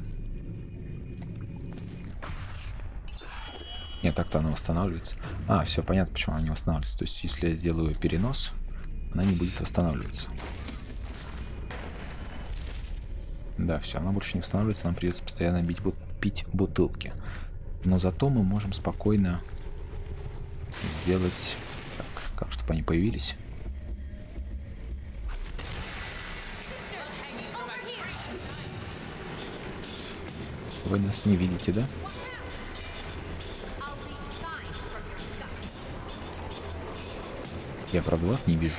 Нет, так-то она восстанавливается. А, все, понятно, почему она не восстанавливается. То есть, если я сделаю перенос, она не будет восстанавливаться. Да, все, она больше не восстанавливается. Нам придется постоянно пить бутылки. Но зато мы можем спокойно сделать так, как чтобы они появились. Вы нас не видите, да? Я, правда, вас не вижу.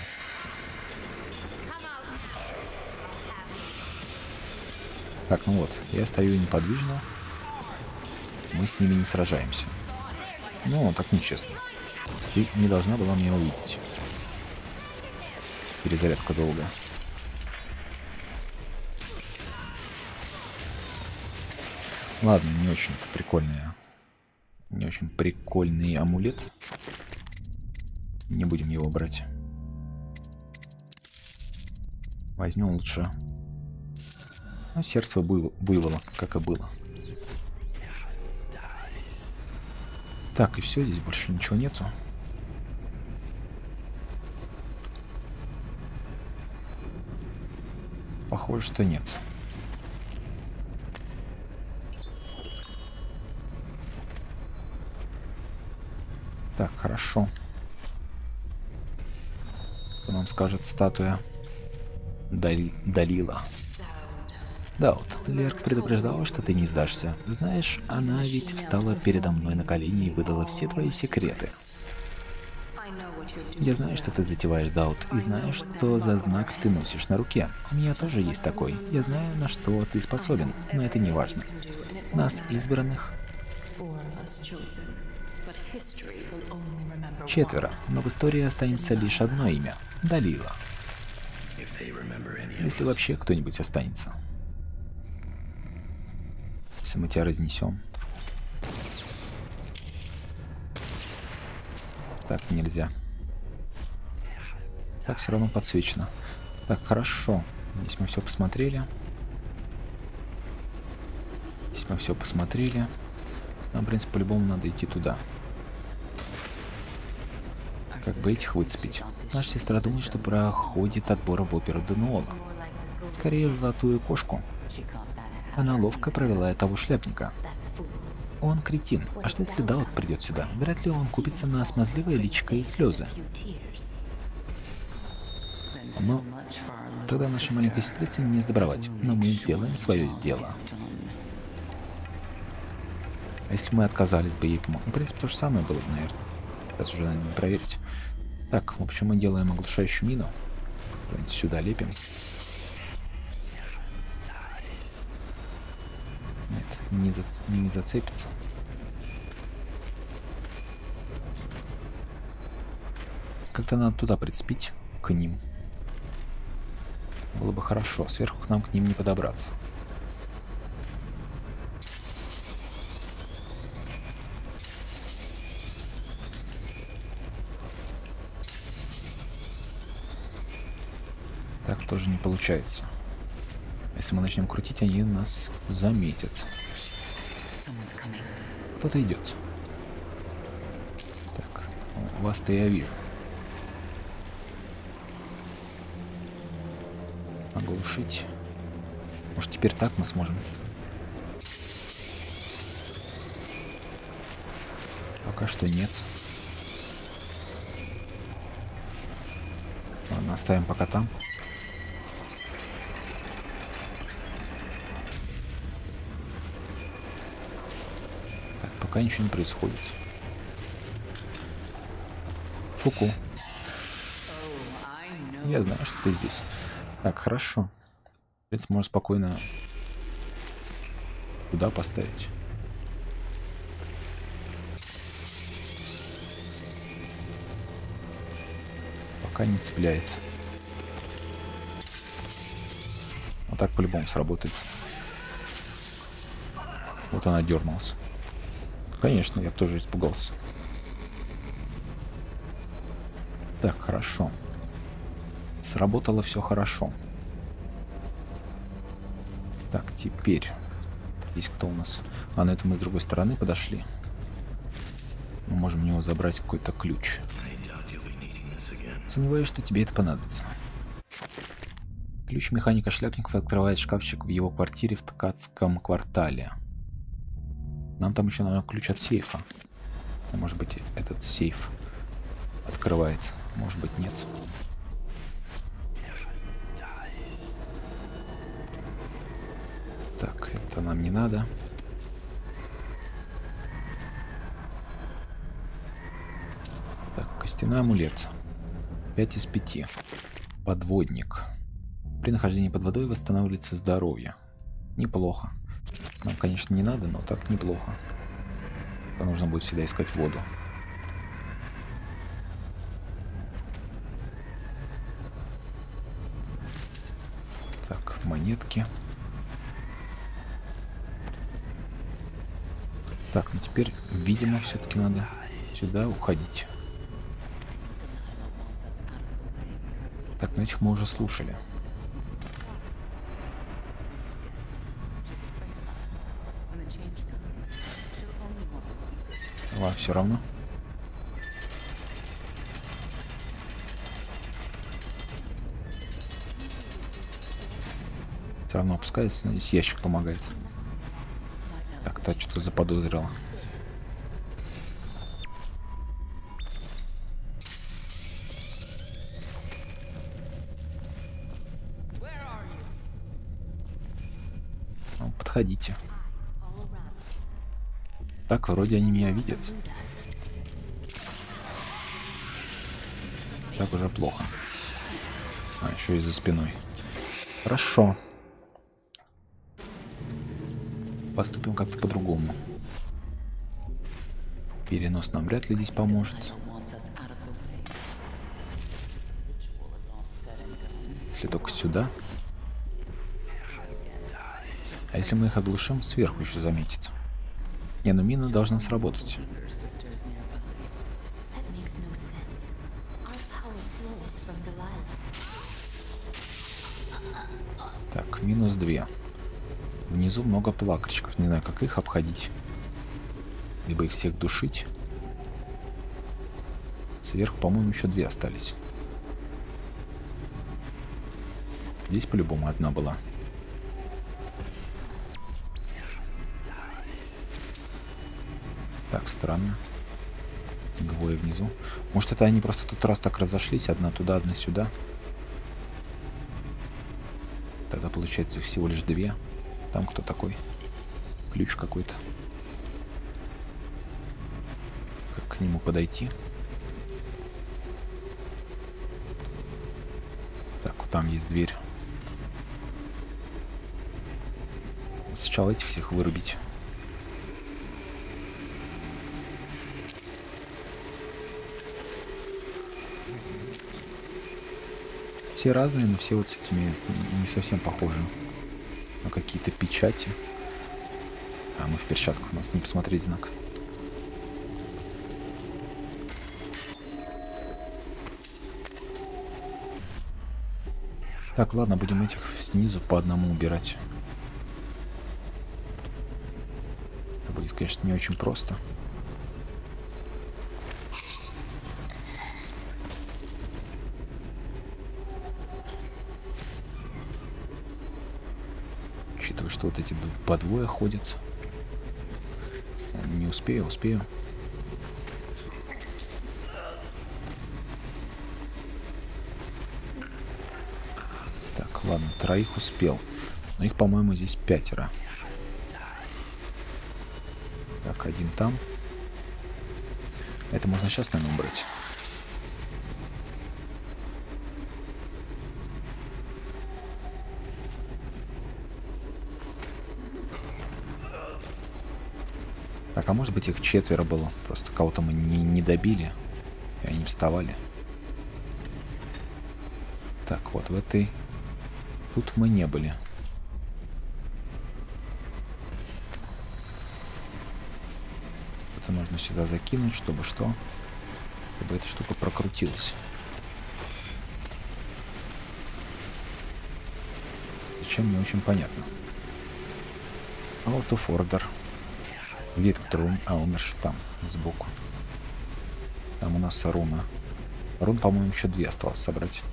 Так, ну вот, я стою неподвижно. Мы с ними не сражаемся. Ну, так нечестно. Ты не должна была меня увидеть. Перезарядка долгая. Ладно, не очень-то прикольная. Не очень прикольный амулет. Не будем его брать. Возьмем лучше Но сердце вывело, как и было. Так, и все, здесь больше ничего нету. Похоже, что нет. Так, хорошо. Что нам скажет статуя Далила? Дауд, Лерк предупреждала, что ты не сдашься. Знаешь, она ведь встала передо мной на колени и выдала все твои секреты. Я знаю, что ты затеваешь, Дауд, и знаю, что за знак ты носишь на руке. У меня тоже есть такой. Я знаю, на что ты способен, но это не важно. Нас, избранных, четверо, но в истории останется лишь одно имя — Далила. Если вообще кто-нибудь останется. Если мы тебя разнесем. Так, нельзя. Так, все равно подсвечено. Так, хорошо. Здесь мы все посмотрели. Здесь мы все посмотрели. Нам, в принципе, по-любому надо идти туда. Как бы этих выцепить. Наша сестра думает, что проходит отбор в оперу Дануола. Скорее, в золотую кошку. Она ловко провела того шляпника. Он кретин. А что если Дауд придет сюда? Вряд ли он купится на смазливое личико и слезы. Но тогда нашей маленькой сестрице не сдобровать. Но мы сделаем свое дело. А если мы отказались бы ей помочь? В принципе, то же самое было бы, наверное. Сейчас уже надо не проверить. Так, в общем, мы делаем оглушающую мину. Давайте сюда лепим. Нет, не зацепится. Как-то надо туда прицепить, к ним. Было бы хорошо, сверху к нам к ним не подобраться. Так тоже не получается. Если мы начнем крутить, они нас заметят. Кто-то идет. Так, вас-то я вижу. Оглушить. Может, теперь так мы сможем? Пока что нет. Ладно, оставим пока там. Пока ничего не происходит. Ку-ку. Я знаю, что ты здесь. Так, хорошо. В принципе, можно спокойно туда поставить. Пока не цепляется. Вот так по-любому сработает. Вот она дернулась. Конечно, я тоже испугался. Так, хорошо. Сработало все хорошо. Так, теперь. Здесь кто у нас? А на это мы с другой стороны подошли. Мы можем у него забрать какой-то ключ. Сомневаюсь, что тебе это понадобится. Ключ механика шляпников открывает шкафчик в его квартире в Ткацком квартале. Нам там еще, наверное, ключ от сейфа. Может быть, этот сейф открывает. Может быть, нет. Так, это нам не надо. Так, костяной амулет. 5 из 5. Подводник. При нахождении под водой восстанавливается здоровье. Неплохо. Нам, конечно, не надо, но так неплохо. Нужно будет всегда искать воду. Так, монетки. Так, ну теперь, видимо, все-таки надо сюда уходить. Так, ну этих мы уже слушали. Ладно, все равно. Все равно опускается, но здесь ящик помогает. Так, та что-то заподозрила. Ну, подходите. Так, вроде они меня видят. Так уже плохо. А, еще и за спиной. Хорошо. Поступим как-то по-другому. Перенос нам вряд ли здесь поможет. Если только сюда. А если мы их оглушим, сверху еще заметит. Не, ну мина должна сработать. Так, минус 2. Внизу много плакальщиков. Не знаю, как их обходить. Либо их всех душить. Сверху, по-моему, еще 2 остались. Здесь по-любому одна была. Так, странно. 2 внизу. Может, это они просто тут раз так разошлись. Одна туда, одна сюда. Тогда, получается, их всего лишь 2. Там кто такой? Ключ какой-то. Как к нему подойти? Так, вот там есть дверь. Сначала этих всех вырубить. Все разные, но все вот с этими не совсем похожи. Ну, какие-то печати. А мы в перчатках, у нас не посмотреть знак. Так, ладно, будем этих снизу по одному убирать. Это будет, конечно, не очень просто. Что вот эти по двое ходят. Не успею, успею. Так, ладно, 3 успел. Но их, по-моему, здесь 5. Так, 1 там. Это можно сейчас, наверное, убрать. А может быть, их 4 было. Просто кого-то мы не добили. И они вставали. Так, вот в этой... Тут мы не были. Это нужно сюда закинуть, чтобы что? Чтобы эта штука прокрутилась. Зачем, не очень понятно. Out of order. Где этот рун? А, умерший там, сбоку. Там у нас руна. Рун, по-моему, еще 2 осталось собрать.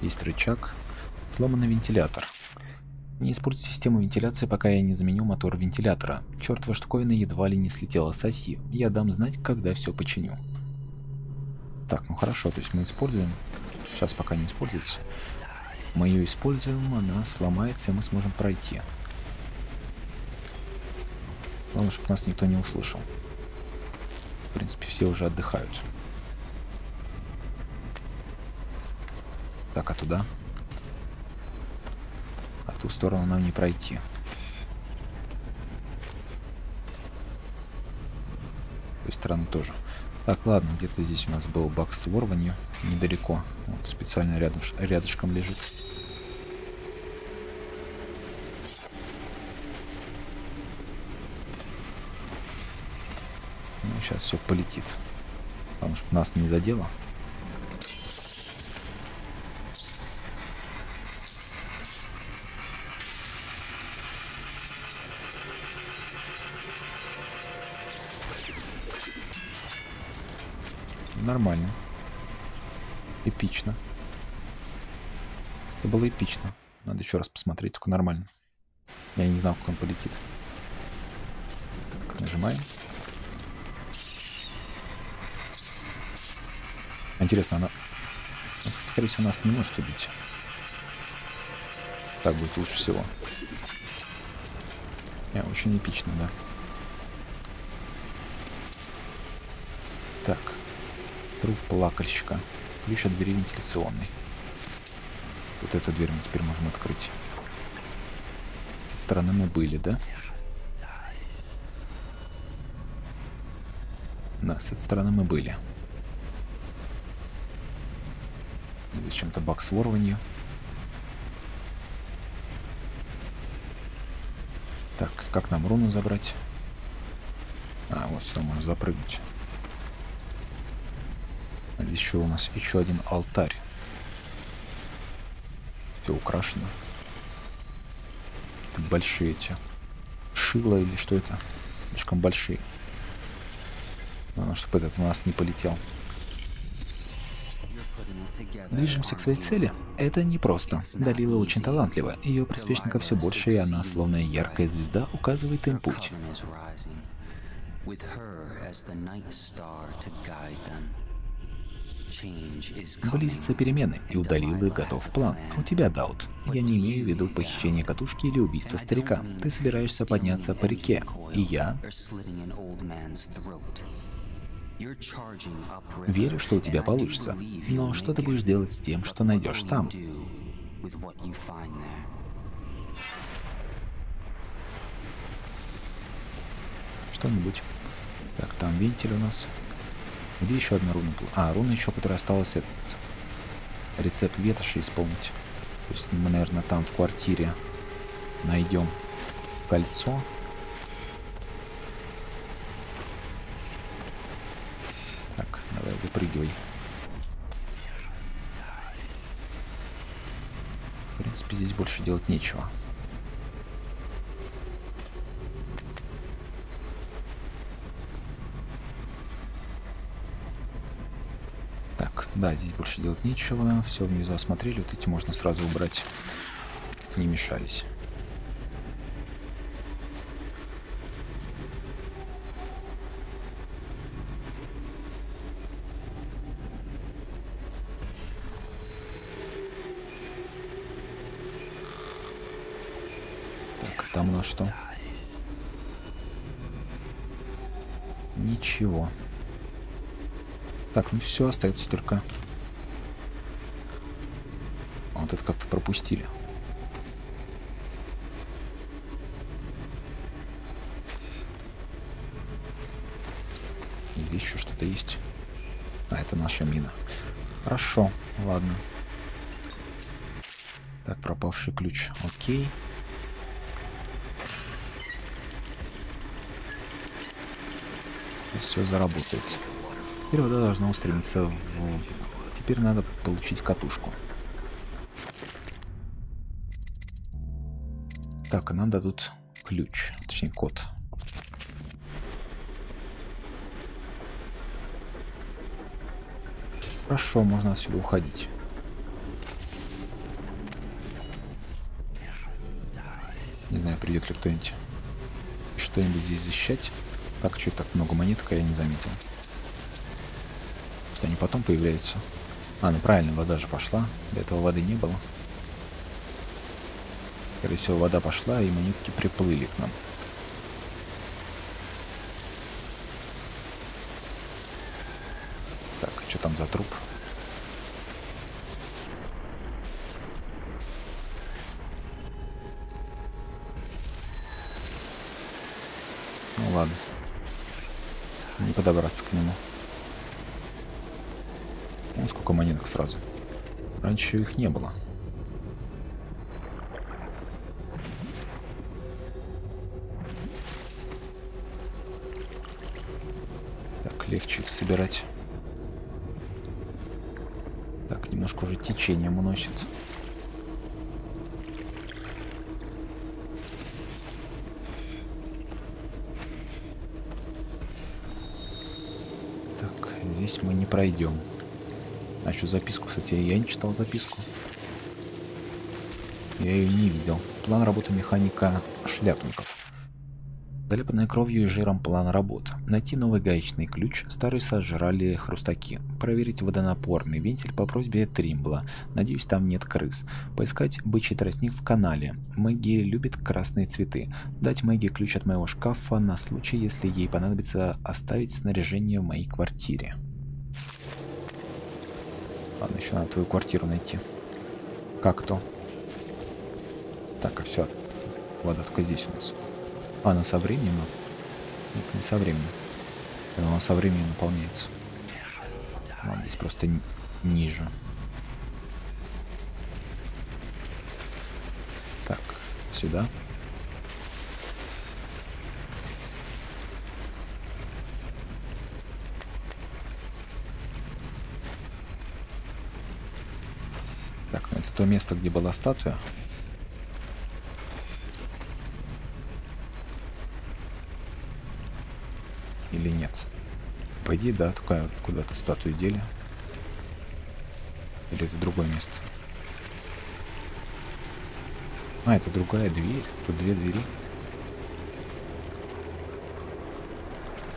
Есть рычаг. Сломанный вентилятор. Не используй систему вентиляции, пока я не заменю мотор вентилятора. Чертова штуковина едва ли не слетела с оси. Я дам знать, когда все починю. Так, ну хорошо, то есть мы используем. Сейчас пока не используется. Мы ее используем, она сломается, и мы сможем пройти. Главное, чтобы нас никто не услышал. В принципе, все уже отдыхают. Так, а туда? А ту сторону нам не пройти. Той стороны тоже. Так, ладно, где-то здесь у нас был бак с ворванью. Недалеко. Он специально рядышком лежит. Сейчас все полетит. Потому что нас не задело. Нормально. Эпично. Это было эпично. Надо еще раз посмотреть, только нормально. Я не знал, как он полетит. Так, нажимаем. Интересно, она... Скорее всего, нас не может убить. Так будет лучше всего. Очень эпично, да. Так. Труп плакальщика. Ключ от двери вентиляционной. Вот эту дверь мы теперь можем открыть. С этой стороны мы были, да? Да, с этой стороны мы были. И зачем-то баг с ворванью. Так, как нам руну забрать? А, вот сюда можно запрыгнуть. А здесь еще у нас еще один алтарь. Все украшено. Какие-то большие эти. Шило или что это? Слишком большие. Надо, чтобы этот у нас не полетел. Движемся к своей цели? Это непросто. Далила очень талантлива. Ее приспешников все больше, и она, словно яркая звезда, указывает им путь. Близятся перемены, и у Далилы готов план. А у тебя, Дауд. Я не имею в виду похищение катушки или убийство старика. Ты собираешься подняться по реке, и я... Верю, что у тебя получится. Но что ты будешь делать с тем, что найдешь там? Что-нибудь. Так, там вентиль у нас. Где еще одна руна была? А, руна еще, которая осталась, этот рецепт ветоши исполнить. То есть мы, наверное, там в квартире найдем кольцо. Так, давай, выпрыгивай. В принципе, здесь больше делать нечего. Так, да, здесь больше делать нечего. Все внизу осмотрели. Вот эти можно сразу убрать. Не мешались. Там у нас что? Ничего. Так, ну все, остается только... Вот это как-то пропустили. И здесь еще что-то есть. А, это наша мина. Хорошо, ладно. Так, пропавший ключ. Окей. Все заработает. Теперь вода должна устремиться в... Теперь надо получить катушку. Так, а нам дадут ключ, точнее код. Хорошо, можно отсюда уходить. Не знаю, придет ли кто-нибудь что-нибудь здесь защищать. Так, что так много монеток, я не заметил. Что они потом появляются. А, ну правильно, вода же пошла. До этого воды не было. Скорее всего, вода пошла, и монетки приплыли к нам. Так, что там за труп? Ну ладно. Не подобраться к нему. Вон сколько монеток сразу. Раньше их не было. Так, легче их собирать. Так, немножко уже течением уносит. здесь мы не пройдем. А что записку, кстати, я не читал записку. Я ее не видел. План работы механика Шляпников. Заляпанная кровью и жиром план работы. Найти новый гаечный ключ, старый сожрали хрустаки. Проверить водонапорный вентиль по просьбе Тримбла. Надеюсь, там нет крыс. Поискать бычий тростник в канале. Мэгги любит красные цветы. Дать Мэгги ключ от моего шкафа на случай, если ей понадобится оставить снаряжение в моей квартире. Ладно, еще надо твою квартиру найти. Как-то. Так, а все. Вода только здесь у нас. А, она со временем? Нет, не со временем. Она со временем наполняется. Ладно, здесь просто ниже. Так, сюда. Так, ну это то место, где была статуя. Или нет? По идее, да, только куда-то статуи дели. Или это другое место? А, это другая дверь. Тут две двери.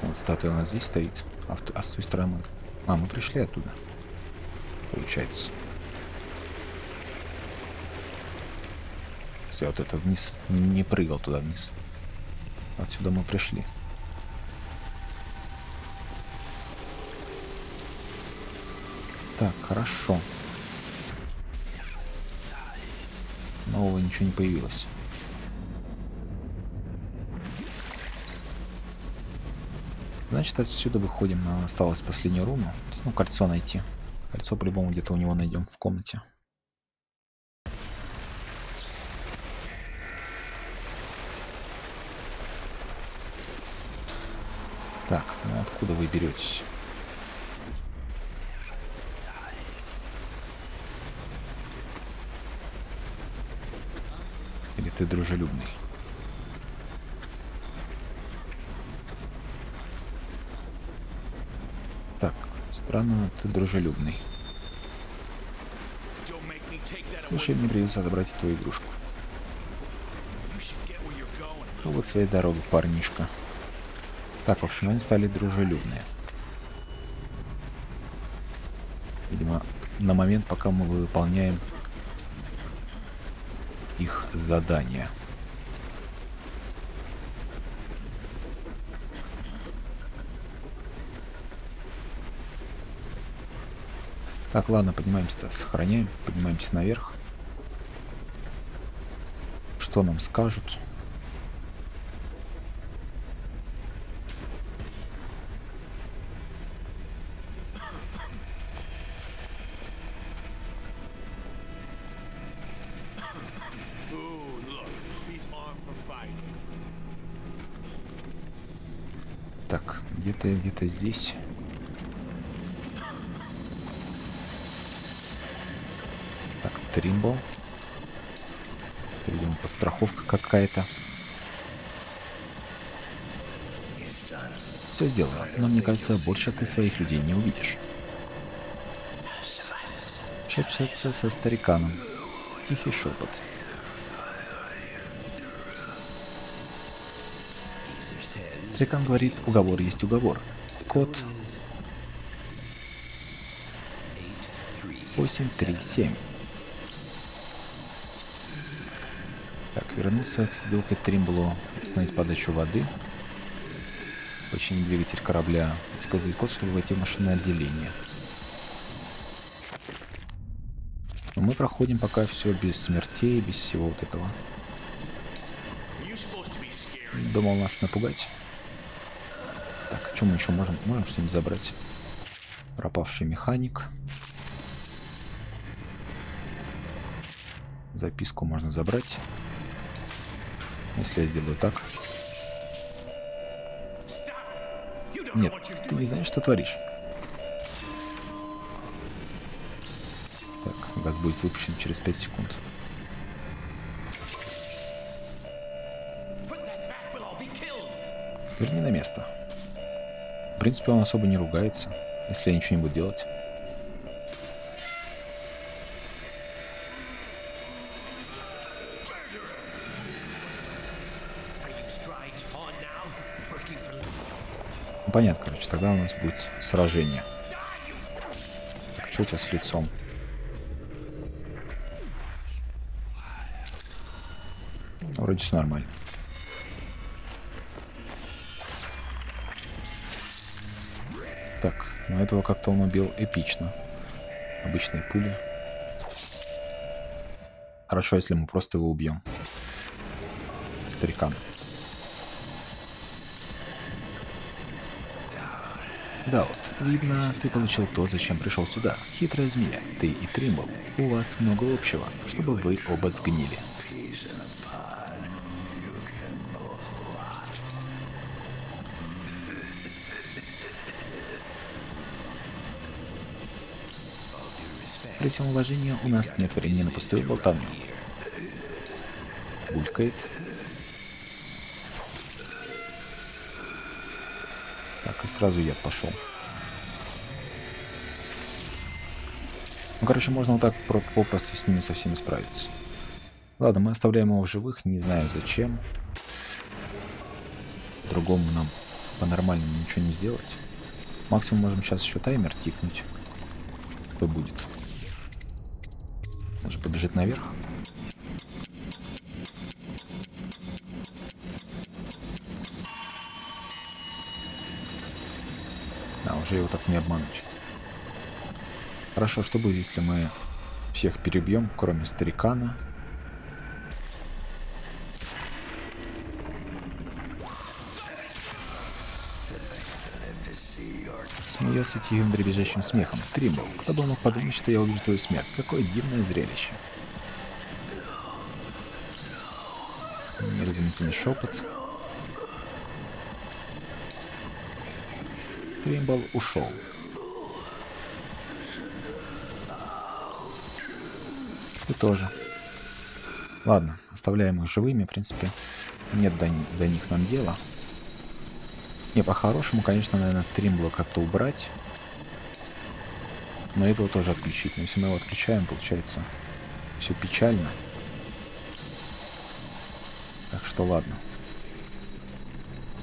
Вот статуя у нас здесь стоит. А с той стороны... А, мы пришли оттуда. Получается. Все, вот это вниз. Не прыгал туда вниз. Отсюда мы пришли. Так, хорошо. Нового ничего не появилось. Значит, отсюда выходим. Нам осталось последнюю руну. Ну, кольцо найти. Кольцо по-любому где-то у него найдем в комнате. Так, ну откуда вы беретесь? Или ты дружелюбный? Так, странно, ты дружелюбный. Слушай, мне придется отобрать твою игрушку. Ну вот своей дорогой, парнишка. Так, в общем, они стали дружелюбные. Видимо, на момент, пока мы выполняем их задание. Так, ладно, поднимаемся-то, сохраняем, поднимаемся наверх. Что нам скажут? Где-то здесь. Так, Тримбл. Это, видимо, подстраховка какая-то. Все сделано, но мне кажется, больше ты своих людей не увидишь. Шепчется со стариканом. Тихий шепот. Старикан говорит, уговор есть уговор. Код 837. Так, вернуться к сиделке Тримбло. Остановить подачу воды. Починить двигатель корабля. Использовать код, чтобы войти в машинное отделение. Но мы проходим пока все без смертей, без всего вот этого. Думал нас напугать. Чем мы еще можем? Можем что-нибудь забрать. Пропавший механик. Записку можно забрать. Если я сделаю так. Нет, ты не знаешь, что творишь. Так, газ будет выпущен через 5 секунд. Верни на место. В принципе, он особо не ругается. если я ничего не буду делать. Понятно, короче, тогда у нас будет сражение. Так, что у тебя с лицом? Вроде все нормально. Так, ну этого как-то он убил эпично. Обычные пули. Хорошо, если мы просто его убьем. Старикан. Дауд, видно, ты получил то, зачем пришел сюда. Хитрая змея, ты и Тримбл. У вас много общего, чтобы вы оба сгнили. При всем уважении, у нас нет времени на пустую болтовню. Булькает. Сразу яд пошел. Ну, короче, можно вот так попросту с ними со всеми справиться. Ладно, мы оставляем его в живых, не знаю зачем. По-другому нам по-нормальному ничего не сделать. Максимум можем сейчас еще таймер тикнуть. Кто будет? Он же побежит наверх. Уже его так не обмануть. Хорошо, что будет, если мы всех перебьем, кроме старикана. Смеется тихим дребезжащим смехом. Тримбл, кто бы мог подумать, что я увижу твою смерть. Какое дивное зрелище. Неразумительный шепот. Тримбл ушел. Ты тоже. Ладно, оставляем их живыми, в принципе. Нет до них нам дела. Не, по-хорошему, конечно, наверное, Тримбла как-то убрать. Но этого тоже отключить. Но если мы его отключаем, получается, все печально. Так что ладно.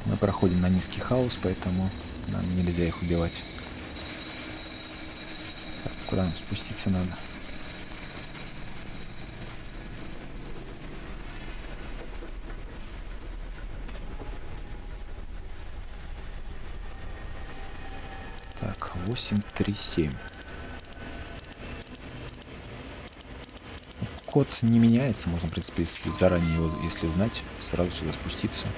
Мы проходим на низкий хаос, поэтому... Нам нельзя их убивать. Так, куда нам спуститься надо? Так, 837. Код не меняется, можно, в принципе, заранее его, если знать, сразу сюда спуститься.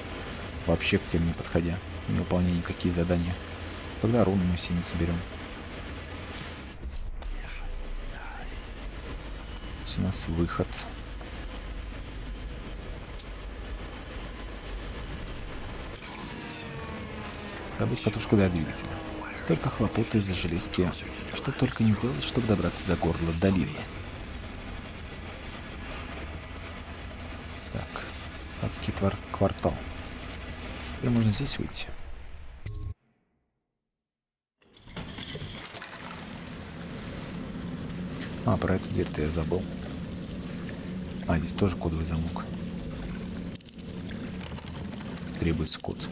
Вообще к тем не подходя. Не выполняя никакие задания. Тогда руны мы все не соберем. Здесь у нас выход. Добыть катушку для двигателя. Столько хлопот из-за железки, что только не сделать, чтобы добраться до горла долины. Так, адский квартал. Теперь можно здесь выйти. А, про эту дверь-то я забыл. А, здесь тоже кодовый замок. Требуется код.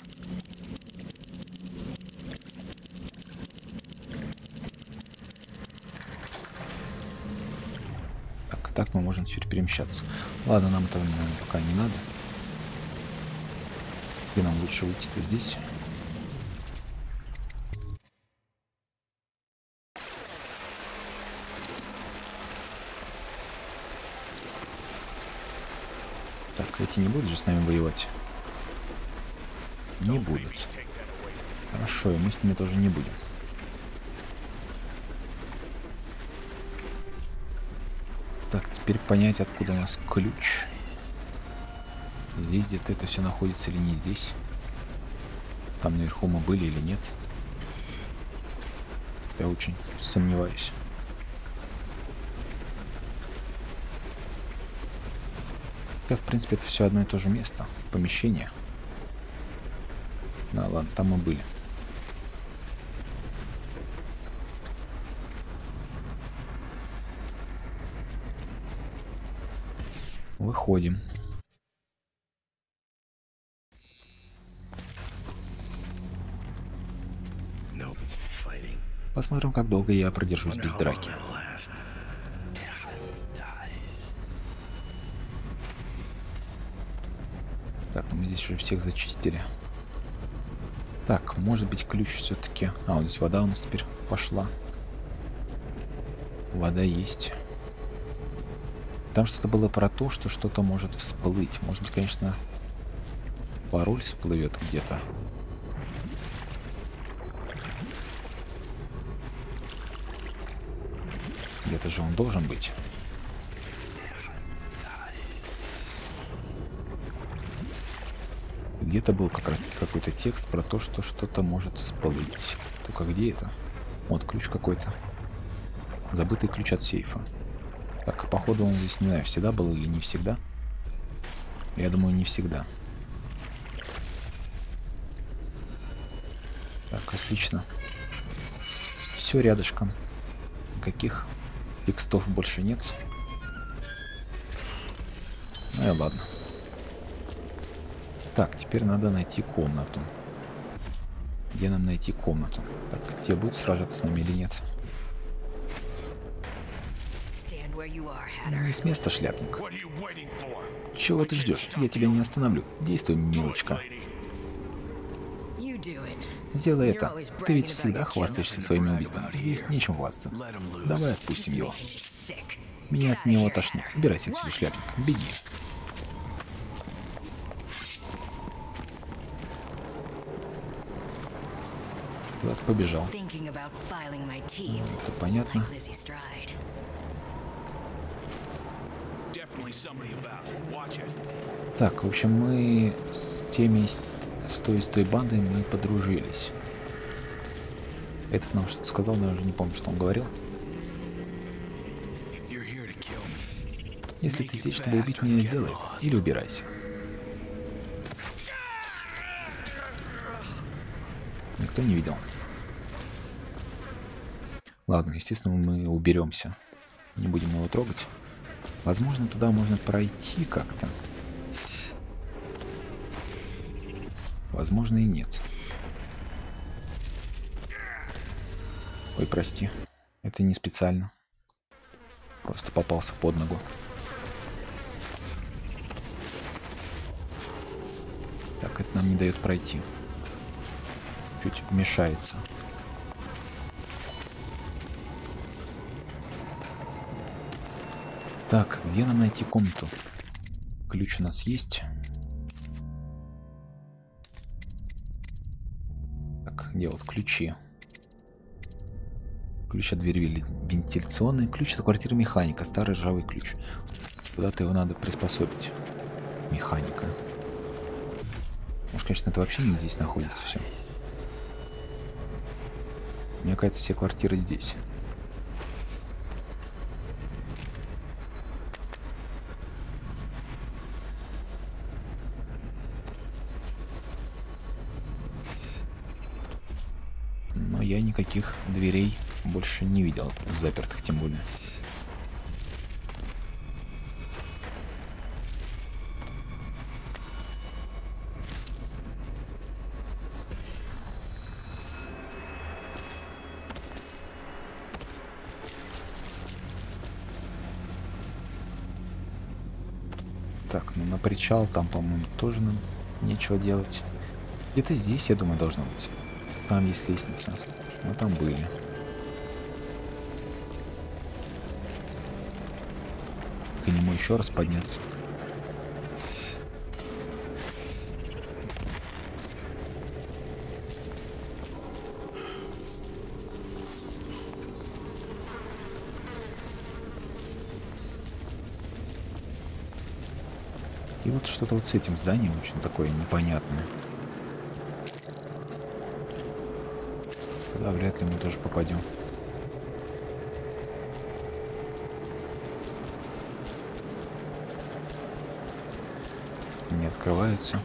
Так мы можем теперь перемещаться. Ладно, нам этого, наверное, пока не надо. И нам лучше выйти-то здесь. Так, эти не будут же с нами воевать? Не будут. Хорошо, и мы с ними тоже не будем. Так, теперь понять, откуда у нас ключ. Здесь где-то это все находится или не здесь? Там наверху мы были или нет? Я очень сомневаюсь. Да, в принципе, это все одно и то же место. Помещение. Да, ладно, там мы были. Выходим. Посмотрим, как долго я продержусь без драки. Так, мы здесь уже всех зачистили. Так, может быть, ключ все-таки... А, вот здесь вода у нас теперь пошла. Вода есть. Там что-то было про то, что что-то может всплыть. Может быть, конечно, пароль всплывет где-то. Где-то же он должен быть. Где-то был как раз-таки какой-то текст про то, что что-то может всплыть. Только где это? Вот ключ какой-то. Забытый ключ от сейфа. Так, походу он здесь, не знаю, всегда был или не всегда. Я думаю, не всегда. Так, отлично. Все рядышком. Никаких текстов больше нет. Ну и ладно. Так, теперь надо найти комнату. Где нам найти комнату? Так, те будут сражаться с нами или нет? Не с места, шляпник. Чего ты ждешь? Я тебя не остановлю. Действуй, милочка. Сделай это. Ты ведь всегда хвастаешься своими убийствами. Здесь нечем хвастаться. Давай отпустим его. Меня от него тошнит. Убирайся отсюда, шляпник. Беги. Куда-то побежал. Это понятно. Так, в общем, мы с той бандой мы подружились. Этот нам что-то сказал, но я уже не помню, что он говорил. Если ты здесь, чтобы убить меня, сделай это. Или убирайся. Никто не видел. Ладно, естественно, мы уберемся. Не будем его трогать. Возможно, туда можно пройти как-то. Возможно, и нет. Ой, прости. Это не специально. Просто попался под ногу. Так, это нам не дает пройти. Чуть мешается. Так, где нам найти комнату? Ключ у нас есть. Так, где вот ключи? Ключ от двери вентиляционной. Ключ от квартиры механика. Старый ржавый ключ. Куда-то его надо приспособить. Механика. Может, конечно, это вообще не здесь находится все. Мне кажется, все квартиры здесь. Я никаких дверей больше не видел, запертых тем более. Так, ну на причал там, по-моему, тоже нам нечего делать. Где-то здесь, я думаю, должно быть. Там есть лестница. Мы там были. К нему еще раз подняться. И вот что-то вот с этим зданием очень такое непонятное. Да, вряд ли мы тоже попадем. Не открываются.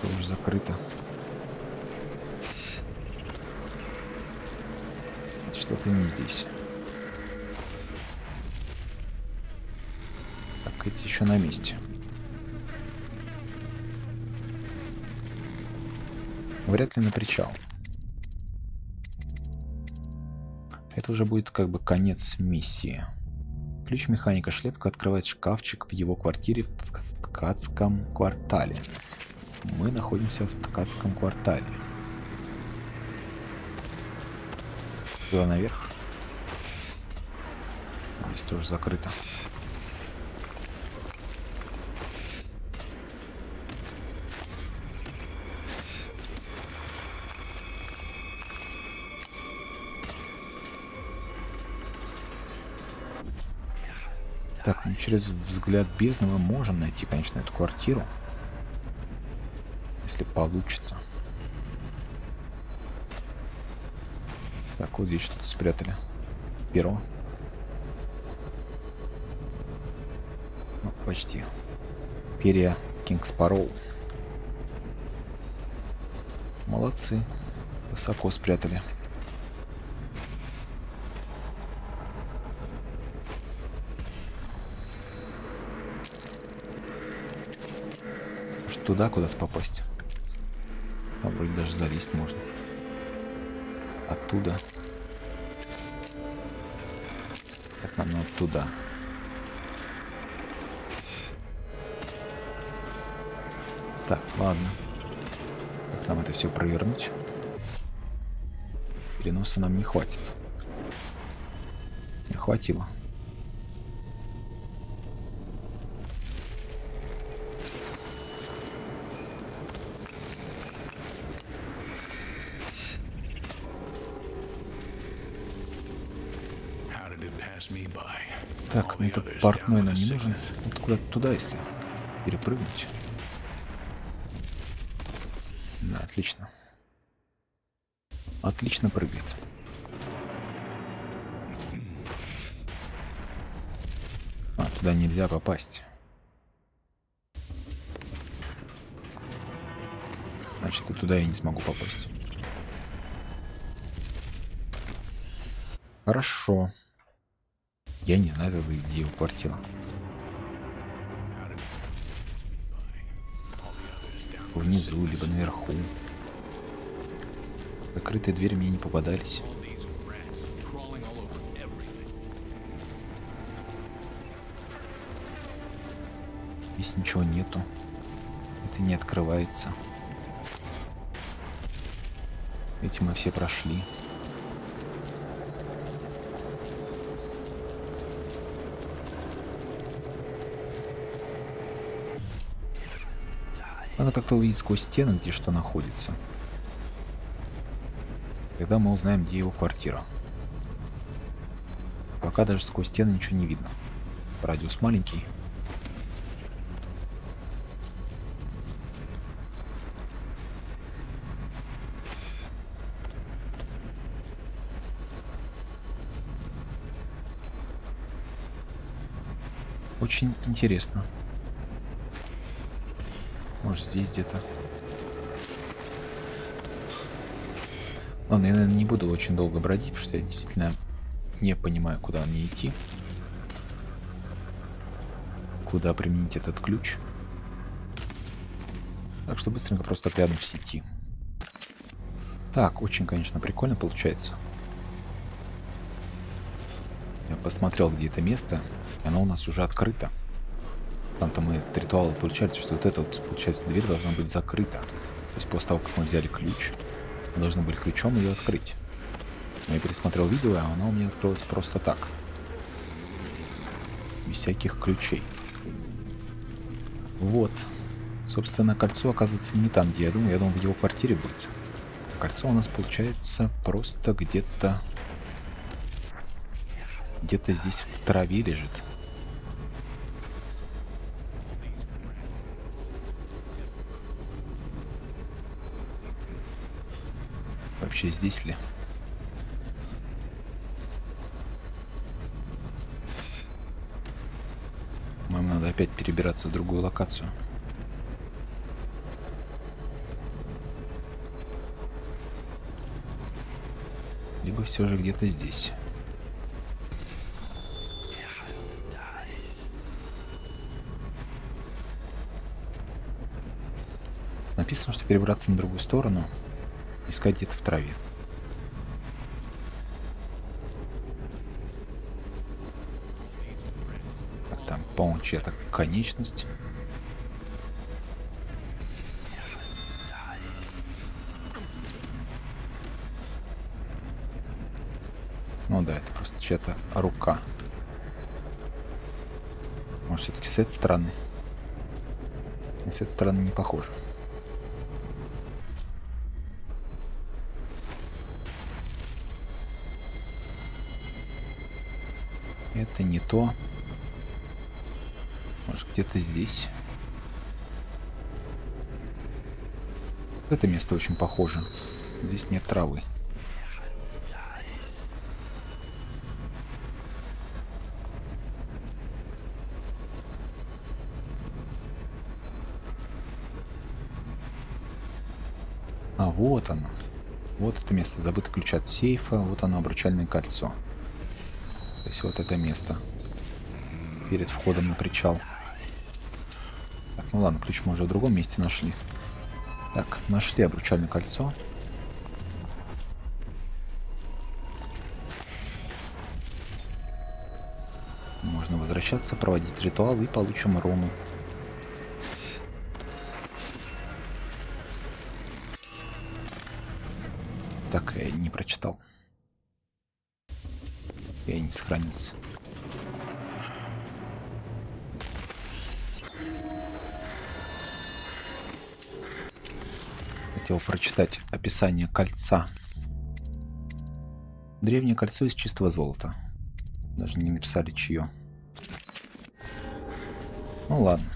Тоже закрыто. Что-то не здесь. карабкается еще на месте. Вряд ли на причал. Это уже будет как бы конец миссии. Ключ механика шлепка открывает шкафчик в его квартире в Ткацком квартале. Мы находимся в Ткацком квартале. Туда наверх. Здесь тоже закрыто. Так, ну через взгляд бездны мы можем найти, конечно, эту квартиру. Если получится. Так, вот здесь что-то спрятали. Перо. Ну, почти. Перья Кингс Парол. Молодцы. Высоко спрятали. Туда куда-то попасть. Там вроде даже залезть можно. Оттуда. Это нам надо туда. Так, ладно. Как нам это все провернуть? Переноса нам не хватит. Не хватило. Так, ну этот портной нам не нужен. Вот куда-то туда, если перепрыгнуть. Да, отлично. Отлично прыгает. А, туда нельзя попасть. Значит, и туда я не смогу попасть. Хорошо. Я не знаю, где его квартира. Внизу, либо наверху. Закрытые двери мне не попадались. Здесь ничего нету. Это не открывается. Эти мы все прошли. Надо как-то увидеть сквозь стены, где что находится. Тогда мы узнаем, где его квартира. Пока даже сквозь стены ничего не видно. Радиус маленький. Очень интересно. Может, здесь где-то. Ладно, я, наверное, не буду очень долго бродить, потому что я действительно не понимаю, куда мне идти. Куда применить этот ключ. Так что быстренько просто прямо в сети. Так, очень, конечно, прикольно получается. Я посмотрел, где это место, и оно у нас уже открыто. Там-то мы этот ритуал получали, что вот эта вот, получается, дверь должна быть закрыта. То есть после того, как мы взяли ключ, мы должны были ключом ее открыть. Но я пересмотрел видео, а она у меня открылась просто так. Без всяких ключей. Вот. Собственно, кольцо оказывается не там, где я думал. Я думал, в его квартире будет. Кольцо у нас получается просто где-то... Где-то здесь в траве лежит. Вообще здесь ли? Нам надо опять перебираться в другую локацию. Либо все же где-то здесь. написано, что перебраться на другую сторону, искать где-то в траве. Так, там, по-моему, чья-то конечность. Ну да, это просто чья-то рука. Может, все-таки с этой стороны? И с этой стороны не похоже. Это не то. Может, где-то здесь. Это место очень похоже. Здесь нет травы. А вот оно. Вот это место. Забыто ключ от сейфа. Вот оно, обручальное кольцо. То есть вот это место. Перед входом на причал. Так, ну ладно, ключ мы уже в другом месте нашли. Так, нашли обручальное кольцо. Можно возвращаться, проводить ритуал и получим руну. Так, я не прочитал. Я и не сохранился. Хотел прочитать описание кольца. Древнее кольцо из чистого золота. Даже не написали, чье. Ну ладно.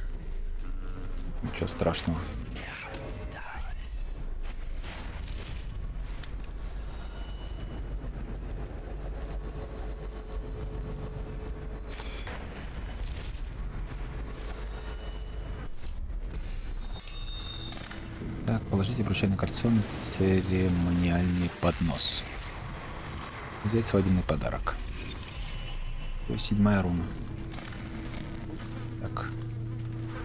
Ничего страшного. Обручальное кольцо на церемониальный поднос. Взять свадебный подарок. Седьмая руна. Так.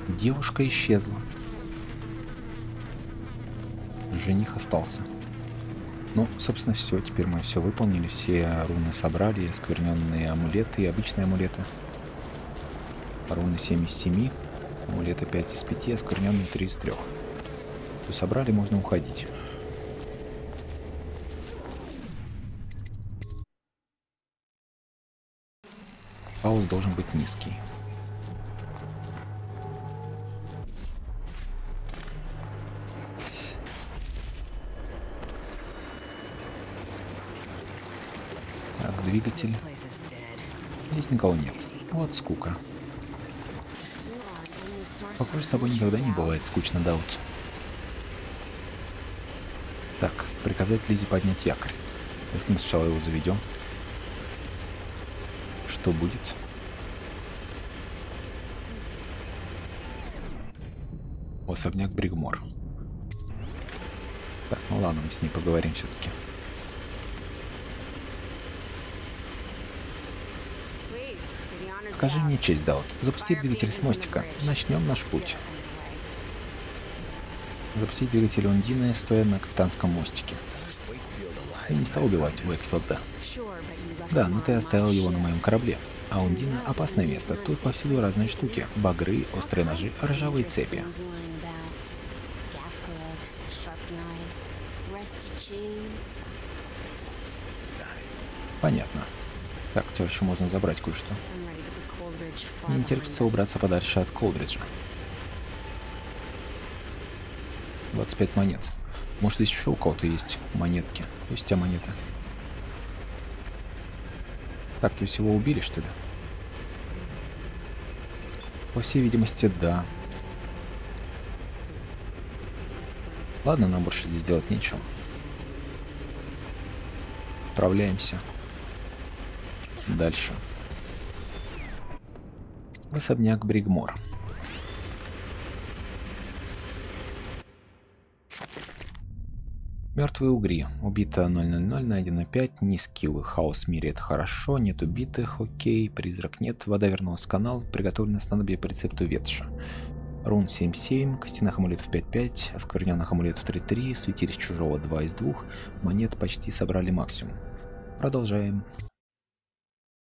Девушка исчезла. Жених остался. Ну, собственно, все. Теперь мы все выполнили. Все руны собрали. Оскверненные амулеты и обычные амулеты. Руны 7 из 7. Амулеты 5 из 5. Оскверненные 3 из 3. Собрали, можно уходить. Хаос должен быть низкий. Так, двигатель. Здесь никого нет. Вот скука. Похоже, с тобой никогда не бывает скучно, Дауд. Так, приказать Лизе поднять якорь. Если мы сначала его заведем, что будет? Особняк Бригмор. Так, ну ладно, мы с ней поговорим все-таки. Скажи мне честь, Дауд. Запусти двигатель с мостика. Начнем наш путь. Запустить двигатель Ундины, стоя на капитанском мостике. Я не стал убивать Уэйкфилда. Да, но ты оставил его на моем корабле. А Ундина — опасное место. Тут повсюду разные штуки. Багры, острые ножи, ржавые цепи. Понятно. Так, у тебя еще можно забрать кое-что. Не терпится убраться подальше от Колдриджа. 25 монет. Может, здесь еще у кого-то есть монетки? Есть у тебя монеты? Так, то есть его убили, что ли? По всей видимости, да. Ладно, нам больше здесь делать нечего. Отправляемся дальше. В особняк Бригмор. Мертвые угри. Убито 000, найдено 5. Низкий хаос в мире — это хорошо. Нет убитых. Окей. Призрак нет. Вода вернулась в канал. Приготовлено снадобье по рецепту Ветша. Рун 7-7, костяных амулетов 5-5, оскверненных амулетов 3-3, светилищ чужого 2 из 2, монет почти собрали максимум. Продолжаем.